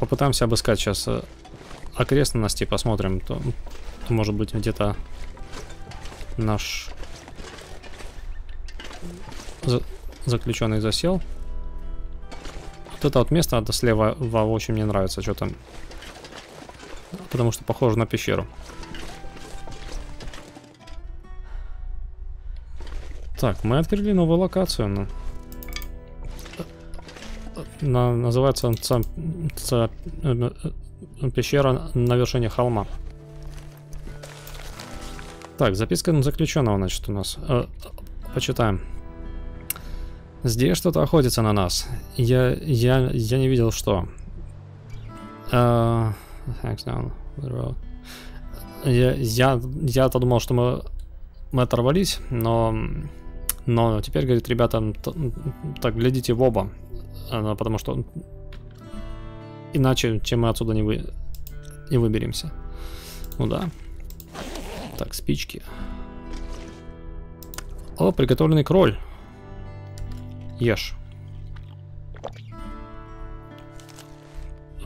Попытаемся обыскать сейчас окрестности, посмотрим, то, то может быть где-то наш за... заключенный засел. Вот это вот место это слева очень мне нравится, что там. Потому что похоже на пещеру. Так, мы открыли новую локацию. Ну. На, называется ца, ца, пещера на вершине холма. Так, записка на заключенного, значит, у нас. Э, почитаем. Здесь что-то охотится на нас. Я, я, я не видел, что. Э, я, я, я-то думал, что мы, мы оторвались, но, но теперь, говорит, ребята, так, глядите в оба, потому что иначе, чем мы отсюда не, вы, не выберемся. Ну да. Так, спички. О, приготовленный кроль. Ешь.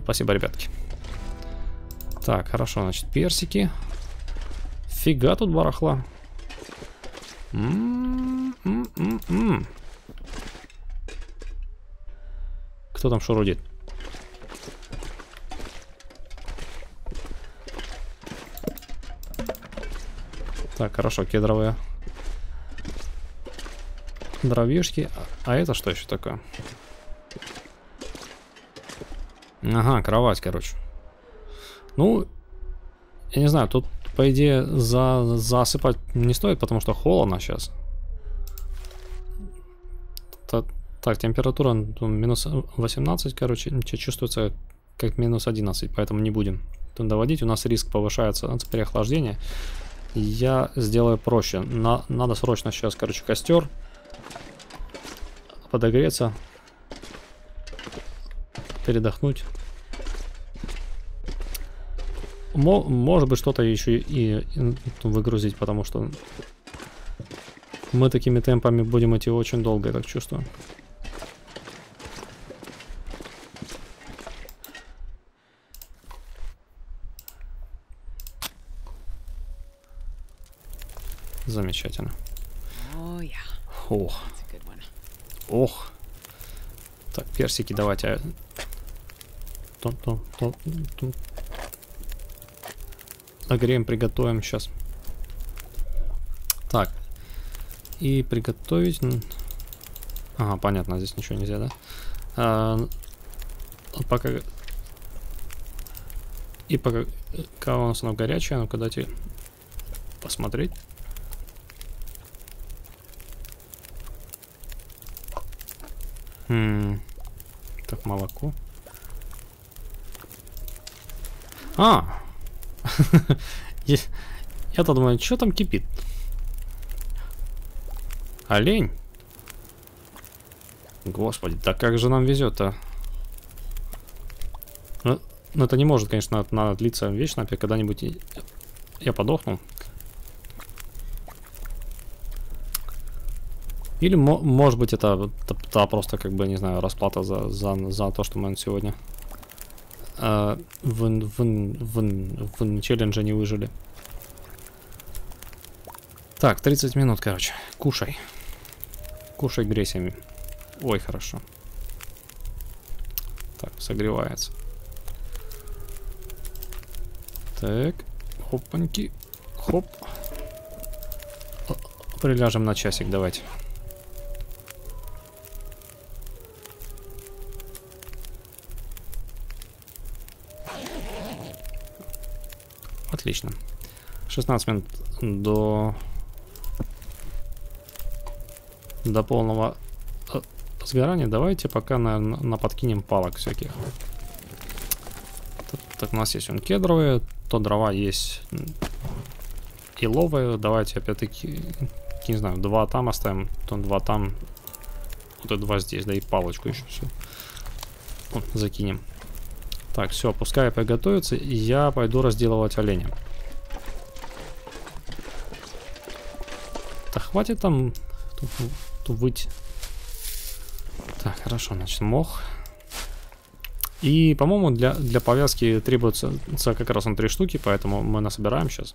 Спасибо, ребятки. Так, хорошо, значит, персики. Фига тут барахла. М-м-м-м-м. Кто там шурудит? Так, хорошо, кедровые дровишки. А это что еще такое? Ага, кровать, короче. Ну, я не знаю, тут, по идее, за, засыпать не стоит, потому что холодно сейчас. Т так, температура минус восемнадцать, короче, чувствуется как минус одиннадцать, поэтому не будем тут доводить. У нас риск повышается от переохлаждения. Я сделаю проще. На, надо срочно сейчас, короче, костер подогреться, передохнуть. Мо, может быть, что-то еще и, и выгрузить, потому что мы такими темпами будем идти очень долго, я так чувствую. Замечательно. Oh, yeah. Ох. Ох. Так, персики давайте. Нагреем, приготовим сейчас. Так. И приготовить. Ага, понятно, здесь ничего нельзя, да? А, пока... И пока... Когда у нас оно горячее, ну-ка дайте посмотреть. Хм. Так, молоко. А! Я-то думаю, что там кипит? Олень? Господи, да как же нам везет-то? Ну, ну, это не может, конечно, надо длиться вечно, опять когда-нибудь я, я подохну. Или, может быть, это, это, это просто, как бы, не знаю, расплата за, за, за то, что мы сегодня э, в, в, в, в челлендже не выжили. Так, тридцать минут, короче. Кушай. Кушай, грейся. Ой, хорошо. Так, согревается. Так, хопаньки. Хоп. Приляжем на часик, давайте. Отлично. шестнадцать минут до до полного сгорания. Давайте пока на, на подкинем палок всяких. Так, у нас есть он кедровые, то дрова есть иловые. Давайте опять-таки, не знаю, два там оставим, то два там, вот и два здесь, да и палочку еще все. Вот, закинем. Так, все, пускай приготовится, и я пойду разделывать оленя. Да хватит там выть. Так, хорошо, значит, мох. И, по-моему, для, для повязки требуется как раз он три штуки, поэтому мы насобираем сейчас.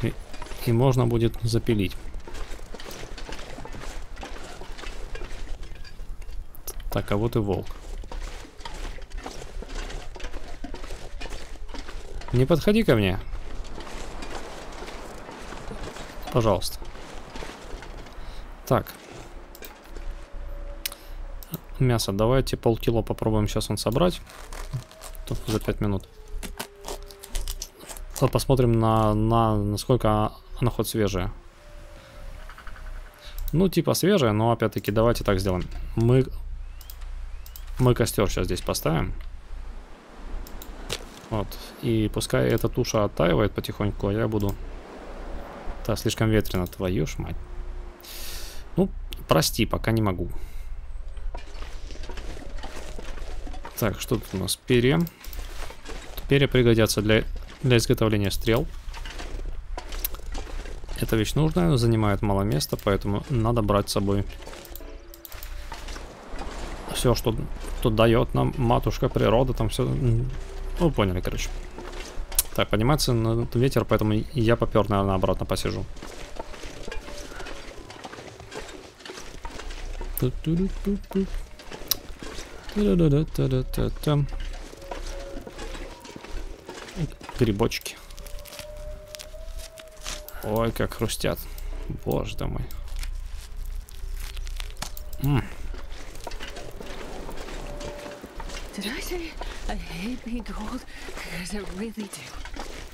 И, и можно будет запилить. Так, а вот и волк. Не подходи ко мне. Пожалуйста. Так. Мясо. Давайте полкило попробуем сейчас он собрать. За пять минут. Вот посмотрим, на, на насколько она хоть свежая. Ну, типа свежая, но опять-таки давайте так сделаем. Мы, мы костер сейчас здесь поставим. Вот. И пускай эта туша оттаивает потихоньку, а я буду... Да, слишком ветрено, твою ж мать. Ну, прости, пока не могу. Так, что тут у нас? Перья. Перья пригодятся для, для изготовления стрел. Эта вещь нужная, занимает мало места, поэтому надо брать с собой все, что тут дает нам матушка природа, там все. Ну, поняли, короче. Так, поднимается ветер, поэтому я попер, наверное, обратно посижу. Грибочки. Ой, как хрустят. Боже ты мой. М-м.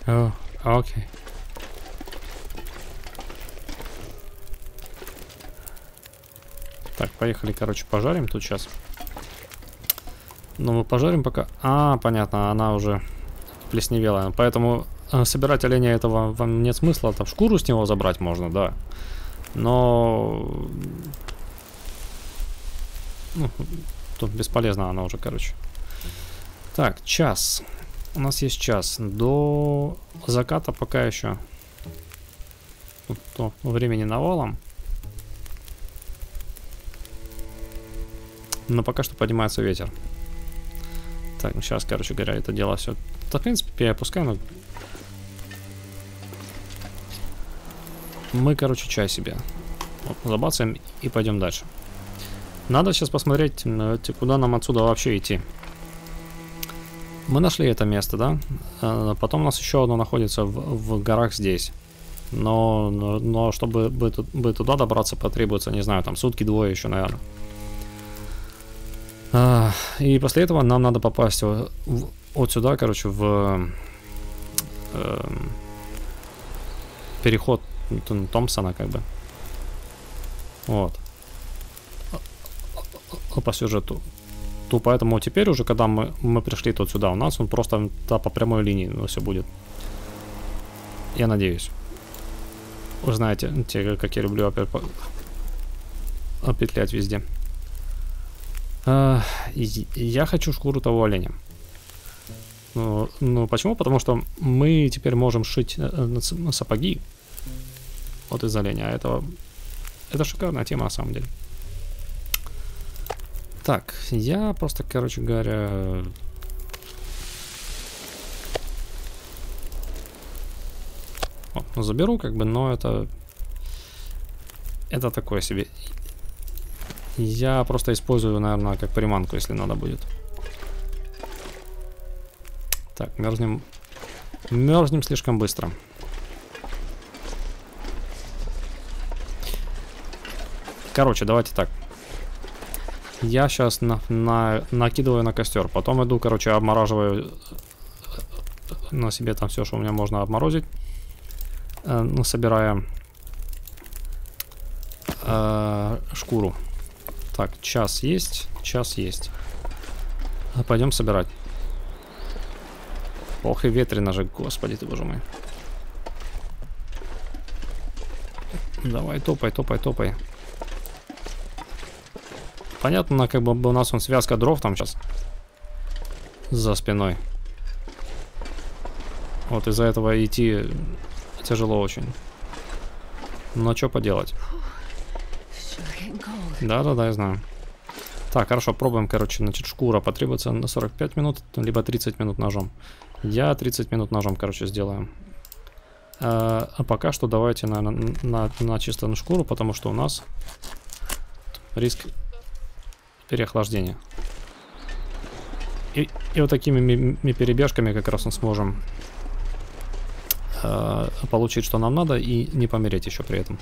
О, окей. Так, поехали, короче, пожарим тут сейчас. Но мы пожарим пока... А, понятно, она уже плесневелая. Поэтому собирать оленя этого вам нет смысла. Там шкуру с него забрать можно, да. Но... Ну, тут бесполезно она уже, короче. Так, час. У нас есть час. До заката пока еще. Тут времени навалом. Но пока что поднимается ветер. Так, сейчас, короче говоря, это дело все. Да, в принципе, переопускаем. Но... Мы, короче, чай себе. Вот, забацаем и пойдем дальше. Надо сейчас посмотреть, куда нам отсюда вообще идти. Мы нашли это место, да? Потом у нас еще одно находится в, в горах здесь. Но, но, но чтобы бы, бы туда добраться, потребуется, не знаю, там сутки двое еще, наверное. И после этого нам надо попасть в, в, вот сюда, короче, в э, переход Томпсона, как бы. Вот. По сюжету. Поэтому теперь уже, когда мы, мы пришли тут сюда, у нас он просто да, по прямой линии ну, все будет. Я надеюсь. Вы знаете, те, как я люблю опять петлять везде. А, я хочу шкуру того оленя. Ну, ну почему? Потому что мы теперь можем шить сапоги вот из оленя. Этого... Это шикарная тема на самом деле. Так, я просто, короче говоря... О, ну, заберу, как бы, но это... Это такое себе. Я просто использую, наверное, как приманку, если надо будет. Так, мерзнем... Мерзнем слишком быстро. Короче, давайте так. Я сейчас на, на, накидываю на костер. Потом иду, короче, обмораживаю на себе там все, что у меня можно обморозить. Э, ну, собирая э, шкуру. Так, час есть. Час есть. Пойдем собирать. Ох, и ветрено же, господи ты, боже мой. Давай, топай, топай, топай. Понятно, как бы у нас он связка дров там сейчас за спиной. Вот из-за этого идти тяжело очень. Но что поделать? Да-да-да, я знаю. Так, хорошо, пробуем, короче, значит, шкура потребуется на сорок пять минут, либо тридцать минут ножом. Я тридцать минут ножом, короче, сделаю. А пока что давайте, наверное, на, на чистую шкуру, потому что у нас риск... переохлаждение. И, и вот такими ми ми перебежками как раз мы сможем э, получить, что нам надо, и не помереть еще при этом.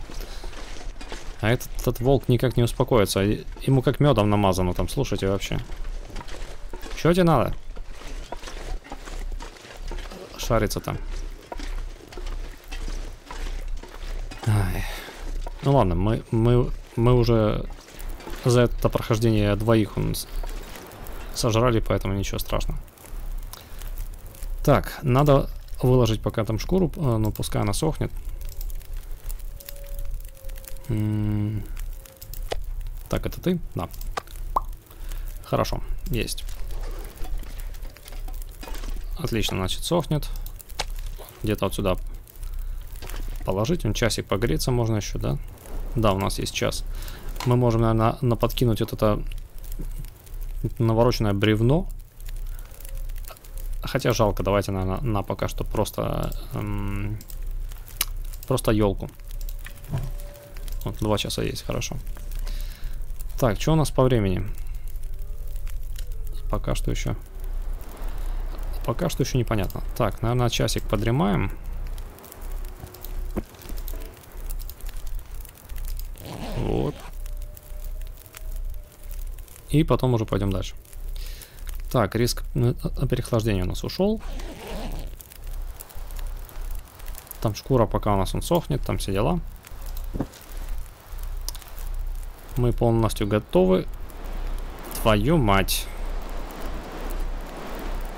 А этот, этот волк никак не успокоится. Ему как медом намазано там, слушайте вообще. Чего тебе надо? Шарится там. Ай. Ну ладно, мы, мы, мы уже за это прохождение двоих у нас сожрали, поэтому ничего страшного. Так, надо выложить пока там шкуру, но пускай она сохнет. Так, это ты? Да. Хорошо, есть. Отлично, значит, сохнет. Где-то отсюда положить. Он часик погреться можно еще, да? Да, у нас есть час. Мы можем, наверное, наподкинуть вот это навороченное бревно. Хотя жалко, давайте, наверное, на пока что просто эм, просто елку. Вот, два часа есть, хорошо. Так, что у нас по времени? Пока что еще... Пока что еще непонятно. Так, наверное, часик подремаем. Вот. И потом уже пойдем дальше. Так, риск переохлаждения у нас ушел. Там шкура, пока у нас он сохнет, там все дела. Мы полностью готовы. Твою мать.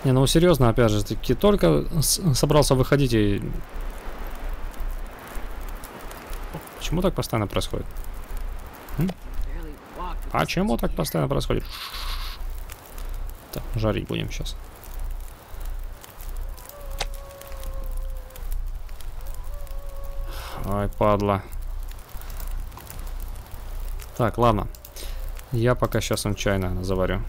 Не, ну серьезно, опять же, таки только собрался выходить и... Почему так постоянно происходит? М? А чему так постоянно происходит? Так, жарить будем сейчас. Ай, падла. Так, ладно. Я пока сейчас вам чай, наверное, заварю.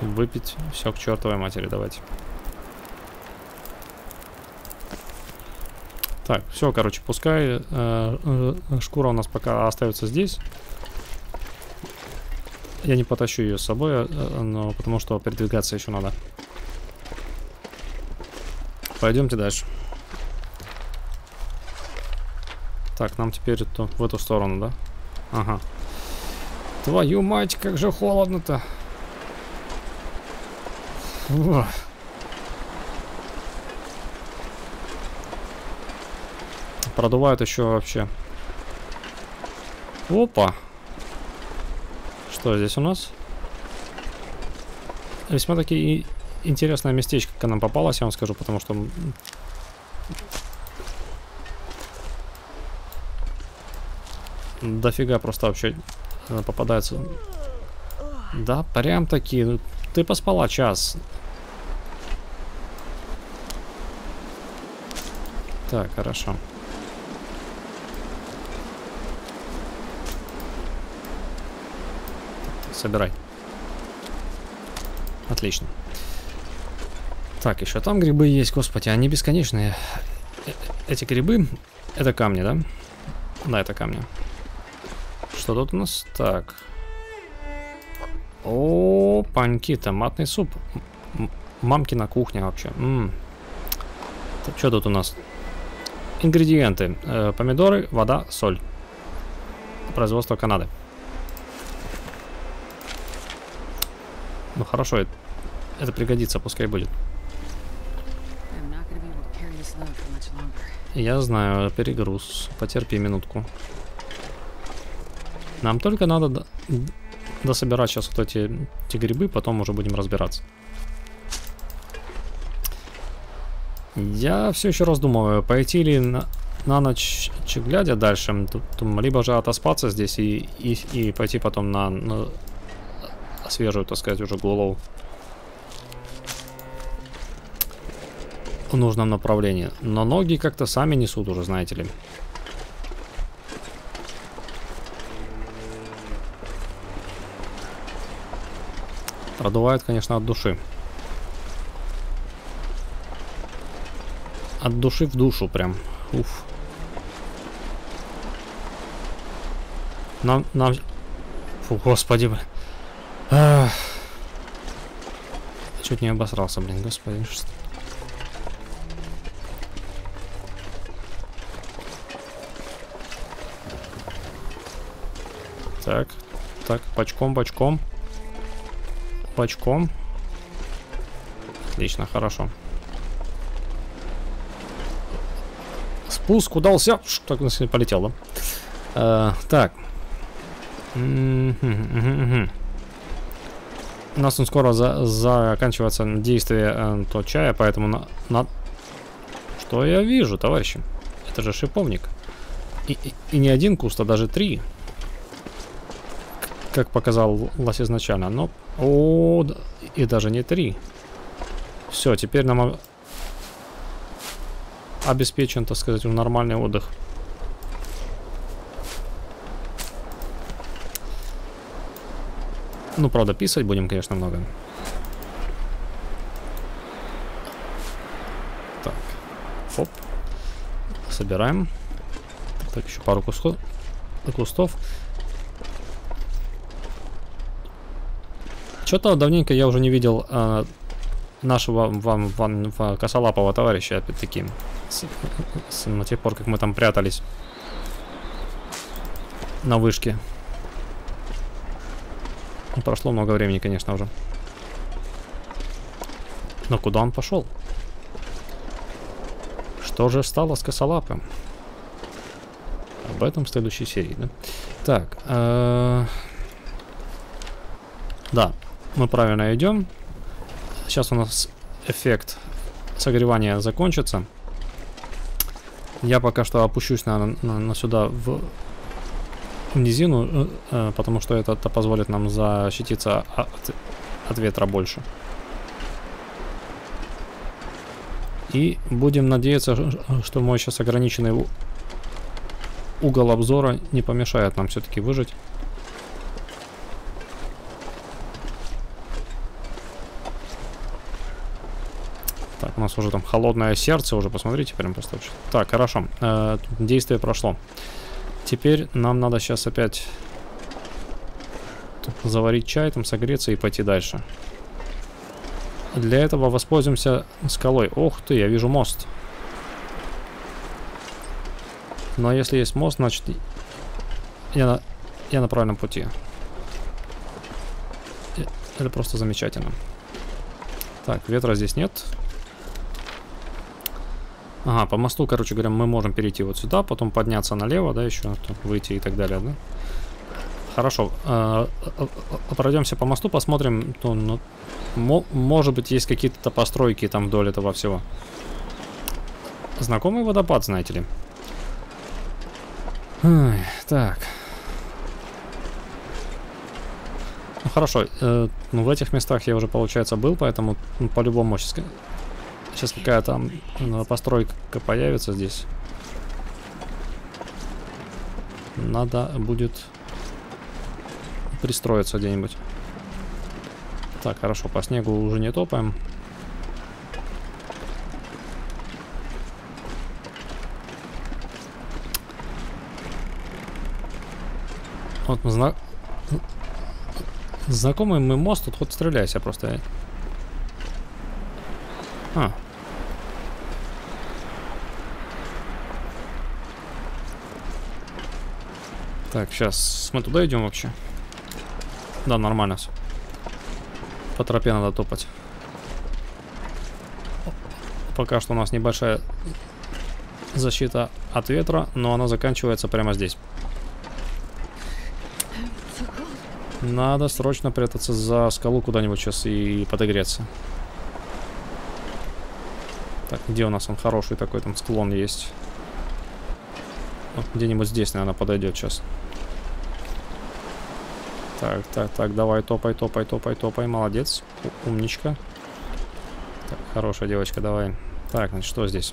Выпить все к чертовой матери, давайте. Так, все, короче, пускай э, шкура у нас пока остается здесь. Я не потащу ее с собой, э, но потому что передвигаться еще надо. Пойдемте дальше. Так, нам теперь то, в эту сторону, да? Ага. Твою мать, как же холодно-то. О. Продувает еще вообще. Опа. Что здесь у нас? Весьма таки интересное местечко к нам попалось, я вам скажу, потому что... Дофига просто вообще попадается. Да, прям таки. Ты поспала час. Так, хорошо. Собирай. Отлично. Так, еще там грибы есть, господи, они бесконечные. Э эти грибы, это камни, да? Да, это камни. Что тут у нас? Так. О, паньки, томатный суп. Мамки на кухне вообще. Что тут у нас? Ингредиенты. Э, помидоры, вода, соль. Производство Канады. Ну хорошо, это, это пригодится, пускай будет. Я знаю, перегруз. Потерпи минутку. Нам только надо дособирать сейчас вот эти, эти грибы, потом уже будем разбираться. Я все еще раздумываю, пойти ли на, на ночь глядя дальше, либо же отоспаться здесь и, и, и пойти потом на... на свежую, так сказать, уже голову в нужном направлении. Но ноги как-то сами несут уже, знаете ли. Продувает, конечно, от души. От души в душу прям. Уф. Нам... нам... Фу, господи, блин. Ах. Чуть не обосрался, блин, господи. Что... Так, Так, бочком, бочком. Бочком. Отлично, хорошо. Спуск удался. Так, у нас полетел, да? Так. У нас он скоро за заканчивается действие э, то чая, поэтому на, на... Что я вижу, товарищи? Это же шиповник. И, и, и не один куст, а даже три. Как показалось изначально. Но... О, и даже не три. Все, теперь нам обеспечен, так сказать, нормальный отдых. Ну, правда, писать будем, конечно, много. Так. Оп. Собираем. Так, еще пару куско... кустов. Что-то давненько я уже не видел э, нашего вам, вам, вам косолапого товарища, опять-таки. С, с, на тех пор, как мы там прятались. На вышке. Прошло много времени, конечно, уже. Но куда он пошел? Что же стало с косолапым? Об этом в следующей серии, да? Так. Э-э да, мы правильно идем. Сейчас у нас эффект согревания закончится. Я пока что опущусь, наверное, на, на сюда в... низину, потому что это позволит нам защититься от, от ветра больше. И будем надеяться, что мой сейчас ограниченный угол обзора не помешает нам все-таки выжить. Так, у нас уже там холодное сердце, уже посмотрите, прям просто. Так, хорошо, действие прошло. Теперь нам надо сейчас опять заварить чай, там согреться и пойти дальше. Для этого воспользуемся скалой. Ох ты, я вижу мост. Но если есть мост, значит я на, я на правильном пути. Это просто замечательно. Так, ветра здесь нет. Ага, по мосту, короче говоря, мы можем перейти вот сюда, потом подняться налево, да, еще выйти и так далее, да? Хорошо, э -э -э пройдемся по мосту, посмотрим, то, ну, мо может быть, есть какие-то постройки там вдоль этого всего. Знакомый водопад, знаете ли. Ой, так. Ну, хорошо, э ну, в этих местах я уже, получается, был, поэтому, ну, по-любому, сейчас... Сейчас какая там постройка появится здесь. Надо будет пристроиться где-нибудь. Так, хорошо, по снегу уже не топаем. Вот зна... знакомый мы мост, тут хоть стреляйся просто. А. Так, сейчас мы туда идем вообще. Да, нормально все. По тропе надо топать. Пока что у нас небольшая защита от ветра, но она заканчивается прямо здесь. Надо срочно прятаться за скалу куда-нибудь сейчас и подогреться. Так, где у нас он хороший такой, там склон есть. Вот где-нибудь здесь, наверное, подойдет сейчас. Так, так, так, давай, топай, топай, топай, топай, молодец, умничка. Так, хорошая девочка, давай. Так, значит, что здесь?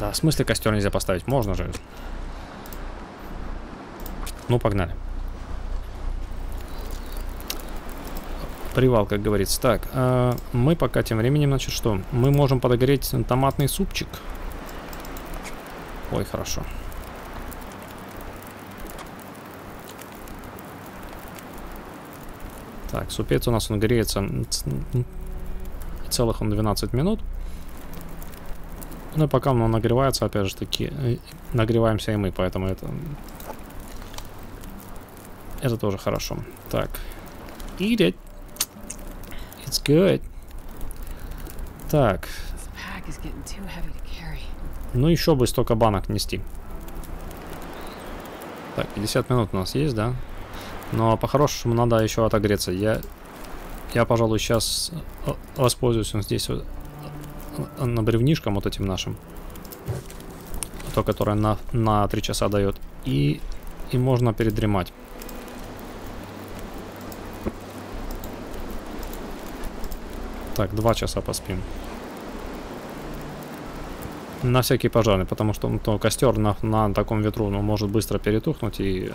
Да, в смысле костер нельзя поставить? Можно же. Ну, погнали. Привал, как говорится. Так, э, мы пока тем временем, значит, что? Мы можем подогреть томатный супчик. Ой, хорошо. Так, супец у нас, он греется целых он двенадцать минут. Ну и пока он нагревается, опять же таки, нагреваемся и мы, поэтому это Это тоже хорошо. Так. Eat it. It's good. Так. Ну еще бы столько банок нести. Так, пятьдесят минут у нас есть, да? Но по-хорошему надо еще отогреться. Я, я, пожалуй, сейчас воспользуюсь вот здесь вот на бревнишком вот этим нашим. То, которое на, на три часа дает. И, и можно передремать. Так, два часа поспим. На всякие пожары, потому что ну, то костер на, на таком ветру ну, может быстро перетухнуть, и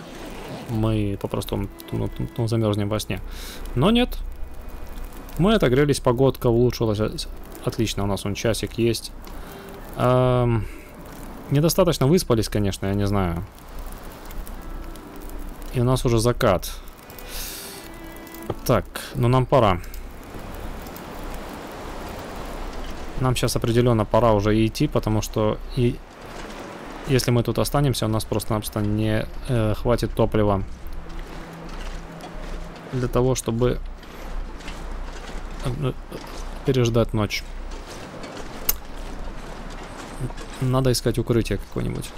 мы попросту ну, ну, замерзнем во сне. Но нет. Мы отогрелись, погодка улучшилась. Отлично, у нас он часик есть. Эм, недостаточно выспались, конечно, я не знаю. И у нас уже закат. Так, ну нам пора. Нам сейчас определенно пора уже идти, потому что и если мы тут останемся, у нас просто-напросто не э, хватит топлива для того, чтобы переждать ночь. Надо искать укрытие какое-нибудь.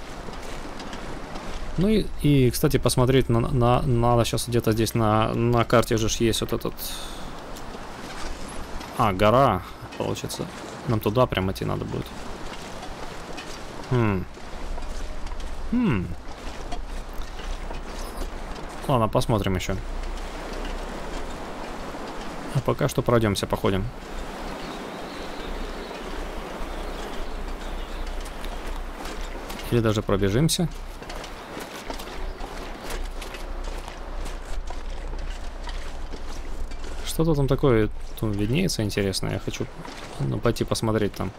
Ну и, и, кстати, посмотреть на, на, надо сейчас где-то здесь на, на карте же есть вот этот... А, гора, получится. Нам туда прям идти надо будет. Хм. Хм. Ладно, посмотрим еще. А пока что пройдемся, походим. Или даже пробежимся. Что-то там такое там виднеется интересно. Я хочу ну, пойти посмотреть там.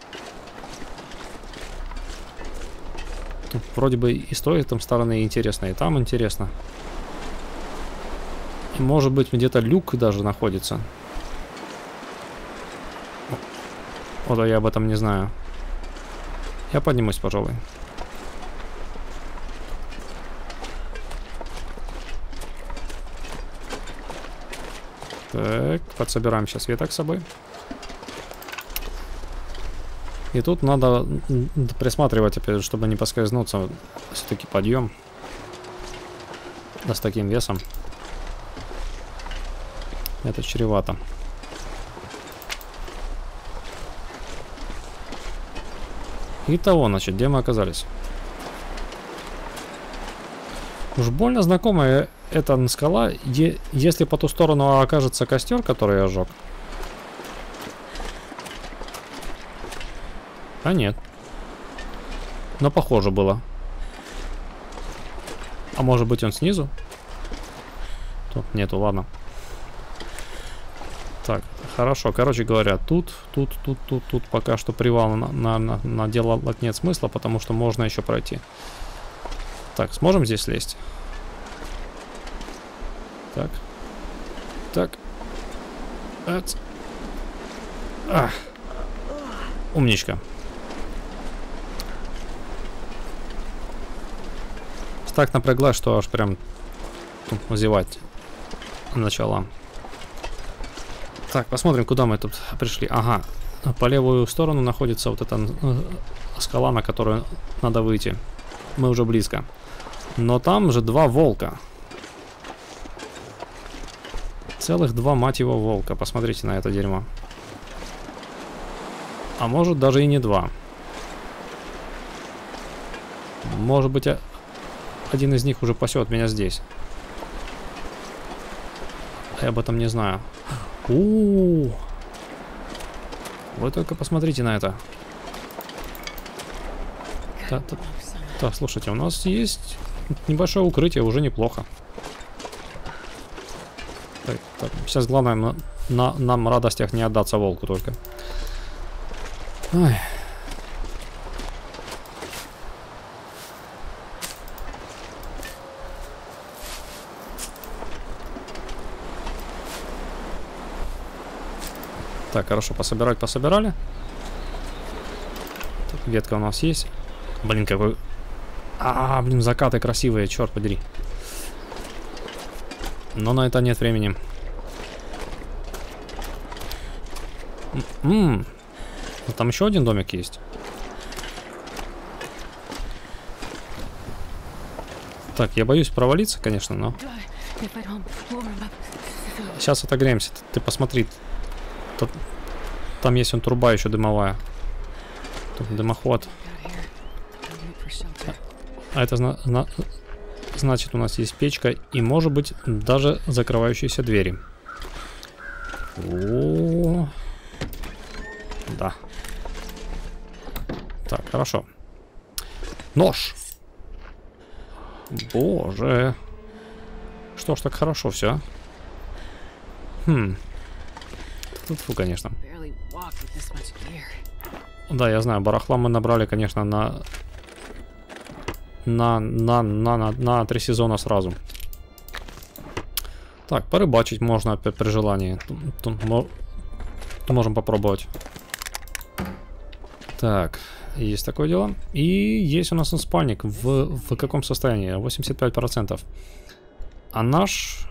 Тут вроде бы и с той там стороны интересно, и там интересно. И, может быть, где-то люк даже находится. Вот, а я об этом не знаю. Я поднимусь, пожалуй. Так, подсобираем сейчас веток с собой. И тут надо присматривать, опять, чтобы не поскользнуться. Все-таки подъем. Да с таким весом. Это чревато. Итого, значит, где мы оказались? Уж больно знакомая эта скала. Е- если по ту сторону окажется костер, который я жёг. А нет. Но похоже было. А может быть он снизу? Тут нету, ладно. Так, хорошо. Короче говоря, тут, тут, тут, тут, тут пока что привал на, на, на, на дело нет смысла, потому что можно еще пройти. Так, сможем здесь лезть? Так. Так. А. Умничка. Так напряглась, что аж прям зевать начала. Так, посмотрим, куда мы тут пришли. Ага. По левую сторону находится вот эта скала, на которую надо выйти. Мы уже близко. Но там же два волка. Целых два, мать его, волка. Посмотрите на это дерьмо. А может даже и не два. Может быть, один из них уже пасет меня здесь. Я об этом не знаю. У-у-у. Вы только посмотрите на это. Так, так, так, слушайте, у нас есть небольшое укрытие, уже неплохо. Так, так, сейчас главное на, на, нам в радостях не отдаться волку только. Ай. Так, хорошо, пособирать пособирали. Так, ветка у нас есть. Блин, какой... А, блин, закаты красивые, черт подери. Но на это нет времени. М-м-м. Там еще один домик есть. Так, я боюсь провалиться, конечно, но... Сейчас отогреемся. Ты, ты посмотри. Тут... Там есть он труба еще дымовая. Тут дымоход. А это зна... значит, у нас есть печка и, может быть, даже закрывающиеся двери. О-о-о. Да. Так, хорошо. Нож. Боже. Что ж так хорошо все? Хм. Фу, конечно. Да, я знаю, барахла мы набрали, конечно, на... На, на, на, на, на три сезона сразу. Так, порыбачить можно опять при желании. Тут можем попробовать. Так, есть такое дело. И есть у нас спальник. В, в каком состоянии? восемьдесят пять процентов. А наш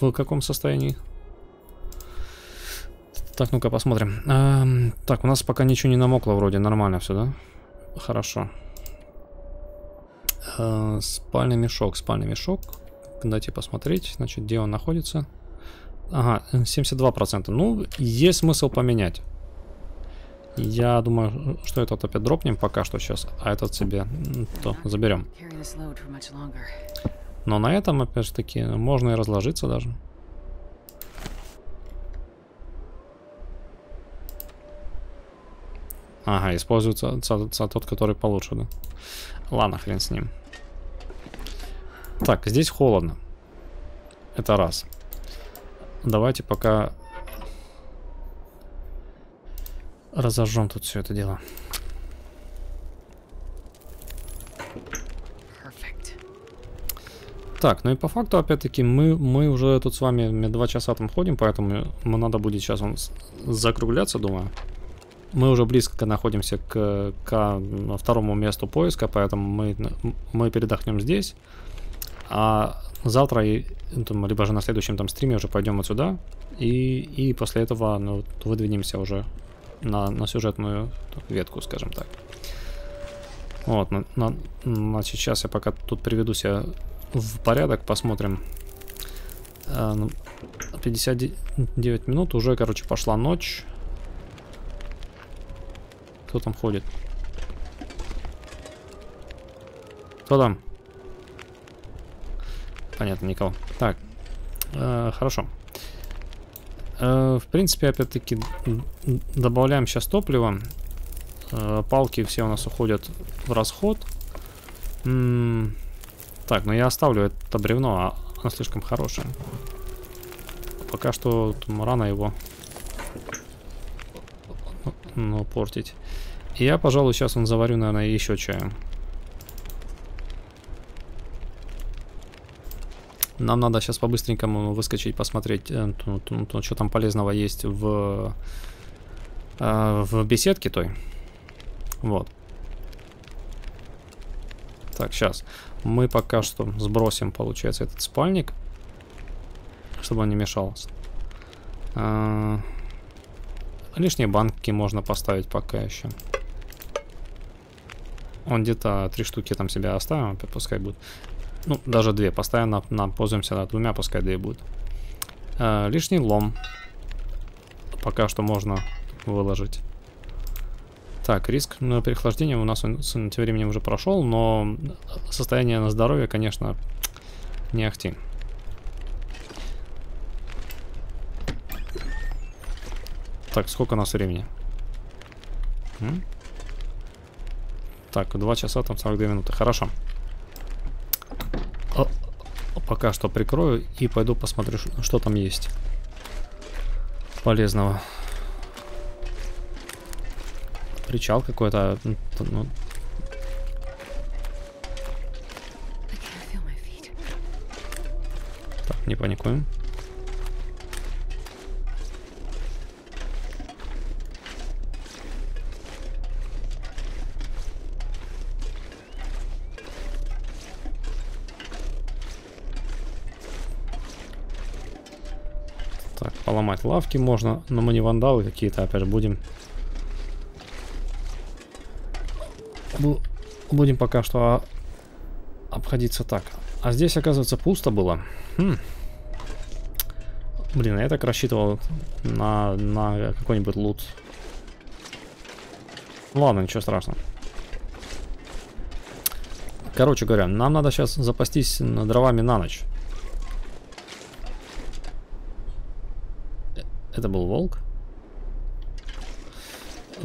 в каком состоянии? Так, ну-ка посмотрим. Эм, так, у нас пока ничего не намокло вроде. Нормально все, да? Хорошо. Спальный мешок, спальный мешок. Дайте посмотреть, значит, где он находится. Ага, семьдесят два процента. Ну, есть смысл поменять. Я думаю, что этот опять дропнем пока что сейчас, а этот себе то заберем. Но на этом, опять же таки, можно и разложиться даже. Ага, используется тот, который получше, да? Ладно, хрен с ним. Так, здесь холодно. Это раз. Давайте пока разожжем тут все это дело. Perfect. Так, ну и по факту, опять-таки, мы, мы уже тут с вами два часа там ходим, поэтому мы надо будет сейчас он закругляться, думаю. Мы уже близко находимся к, к второму месту поиска, поэтому мы, мы передохнем здесь. А завтра, и, там, либо же на следующем там стриме уже пойдем отсюда. И, и после этого ну, выдвинемся уже на, на сюжетную ветку, скажем так. Вот, на, на, значит, сейчас я пока тут приведу себя в порядок, посмотрим. пятьдесят девять минут, уже, короче, пошла ночь. Кто там ходит? Кто там? Понятно, никого. Так, э, хорошо. Э, в принципе, опять-таки, добавляем сейчас топливо. Э, палки все у нас уходят в расход. М-м- так, но я оставлю это бревно, а оно слишком хорошее. Пока что рано его ну, портить. Я, пожалуй, сейчас он заварю, наверное, еще чаем. Нам надо сейчас по-быстренькому выскочить, посмотреть, что там полезного есть в, в беседке той. Вот. Так, сейчас. Мы пока что сбросим, получается, этот спальник, чтобы он не мешался. Лишние банки можно поставить пока еще. Он где-то три штуки там себя оставим, пускай будет. Ну, даже две. Постоянно нам пользуемся да, двумя, пускай две будет. Э, лишний лом. Пока что можно выложить. Так, риск ну, переохлаждения у нас он, тем временем уже прошел, но состояние на здоровье, конечно, не ахти. Так, сколько у нас времени? М? Так, два часа там сорок две минуты. Хорошо. О, пока что прикрою и пойду посмотрю, что там есть полезного. Причал какой-то. Ну... Так, не паникуем. Так, поломать лавки можно, но мы не вандалы какие-то, опять же, будем... Будем пока что обходиться так. А здесь, оказывается, пусто было. Хм. Блин, я так рассчитывал на, на какой-нибудь лут. Ладно, ничего страшного. Короче говоря, нам надо сейчас запастись дровами на ночь. Это был волк?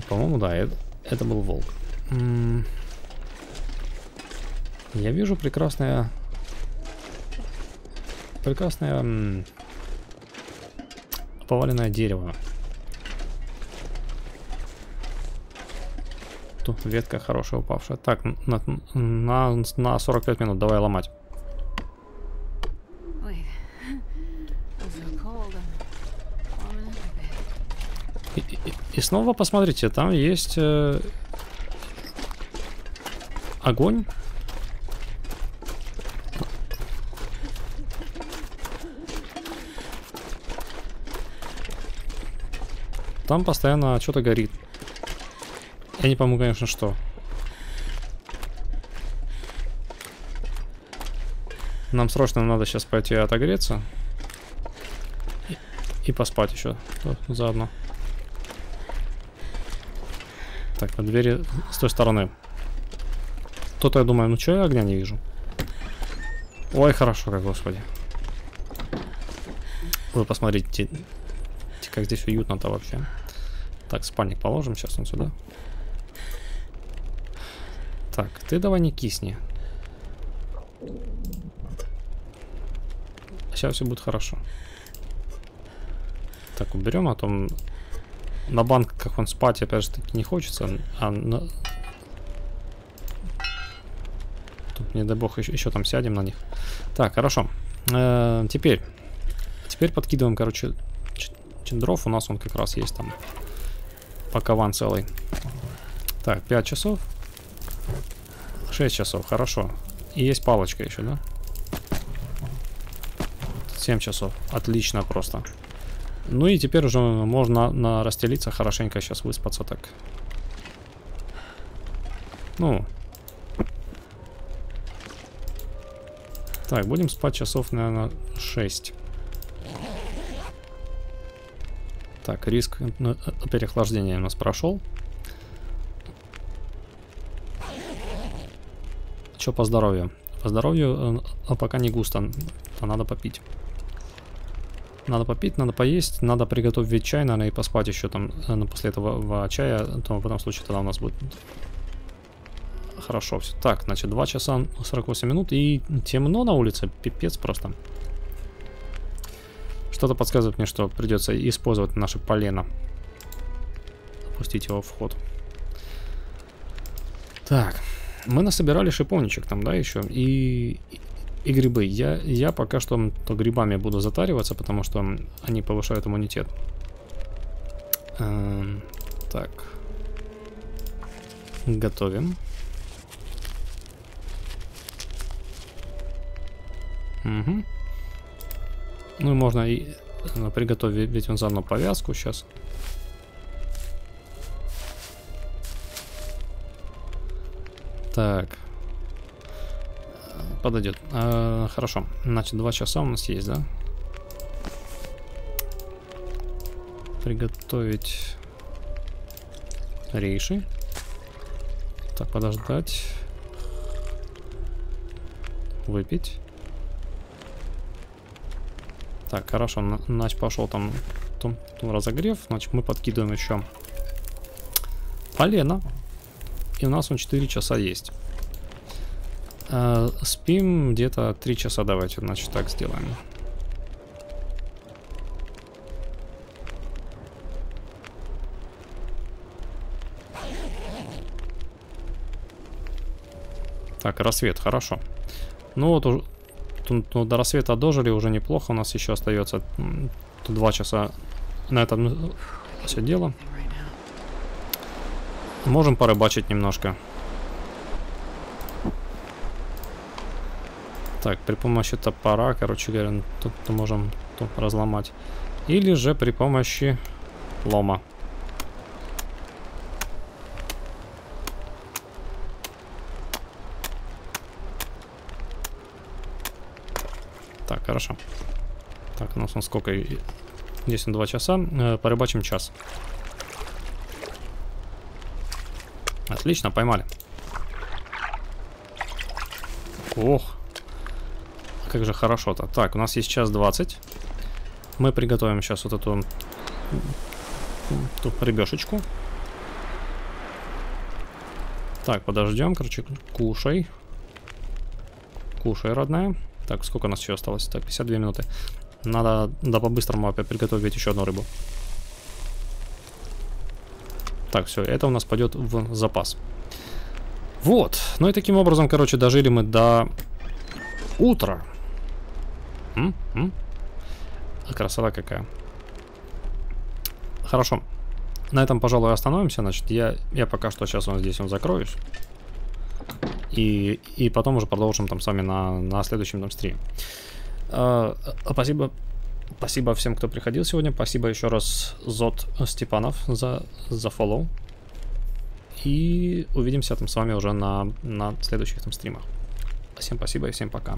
По-моему, да, это, это был волк. Я вижу прекрасное... Прекрасное... поваленное дерево. Тут ветка хорошая упавшая. Так, на, на, на сорок пять минут давай ломать. И, и, и снова посмотрите, там есть... Э, огонь. Там постоянно что-то горит. Я не помню, конечно, что. Нам срочно надо сейчас пойти отогреться. И, и поспать еще заодно. Так, по двери с той стороны. Кто-то, я думаю, ну что я огня не вижу. Ой, хорошо, как, господи. Вы посмотрите, как здесь уютно-то вообще. Так, спальник положим сейчас он сюда. Так, ты давай не кисни. Сейчас все будет хорошо. Так, уберем, а то на банках он спать, опять же, таки не хочется. А на... Не дай бог, еще, еще там сядем на них. Так, хорошо. Э -э теперь. Теперь подкидываем, короче, дров. У нас он как раз есть там. Пакован целый. Так, пять часов. шесть часов, хорошо. И есть палочка еще, да? семь часов. Отлично просто. Ну и теперь уже можно на расстелиться хорошенько, сейчас выспаться так. Ну... Так, будем спать часов, наверное, шесть. Так, риск переохлаждения у нас прошел. Что по здоровью? По здоровью пока не густо. А надо попить. Надо попить, надо поесть, надо приготовить чай, наверное, и поспать еще там после этого чая. То в этом случае тогда у нас будет... Хорошо, все. Так, значит, два часа сорок восемь минут, и темно на улице, пипец просто. Что-то подсказывает мне, что придется использовать наше полено. Пустить его в ход. Так, мы насобирали шиповничек там, да, еще, и, и, и грибы. Я, я пока что то грибами буду затариваться, потому что они повышают иммунитет. Эм, так. Готовим. Угу. Ну и можно и приготовить, ведь он заодно повязку сейчас. Так. Подойдет. А, хорошо. Значит, два часа у нас есть, да? Приготовить рейши. Так, подождать. Выпить. Так, хорошо, значит, пошел там, там, там разогрев, значит, мы подкидываем еще полено, и у нас он четыре часа есть. Э, спим где-то три часа, давайте, значит, так сделаем. Так, рассвет, хорошо. Ну вот уже... До рассвета дожили, уже неплохо. У нас еще остается два часа на этом все дело. Можем порыбачить немножко. Так, при помощи топора, короче говоря, тут можем тут разломать или же при помощи лома. Так, хорошо. Так, у нас он сколько? Здесь на два часа. Порыбачим час. Отлично, поймали. Ох, как же хорошо-то. Так, у нас есть час двадцать. Мы приготовим сейчас вот эту, эту рыбешечку. Так, подождем, короче, кушай. Кушай, родная. Так, сколько у нас еще осталось? Так, пятьдесят две минуты. Надо, да, по-быстрому опять приготовить еще одну рыбу. Так, все, это у нас пойдет в запас. Вот, ну и таким образом, короче, дожили мы до утра. М -м? Красота какая. Хорошо. На этом, пожалуй, остановимся. Значит, я, я пока что сейчас он здесь он закроюсь. И, и потом уже продолжим там с вами на, на следующем там стриме. А, спасибо. Спасибо всем, кто приходил сегодня. Спасибо еще раз Зот Степанов за, за фоллоу. И увидимся там с вами уже на, на следующих там стримах. Всем спасибо и всем пока.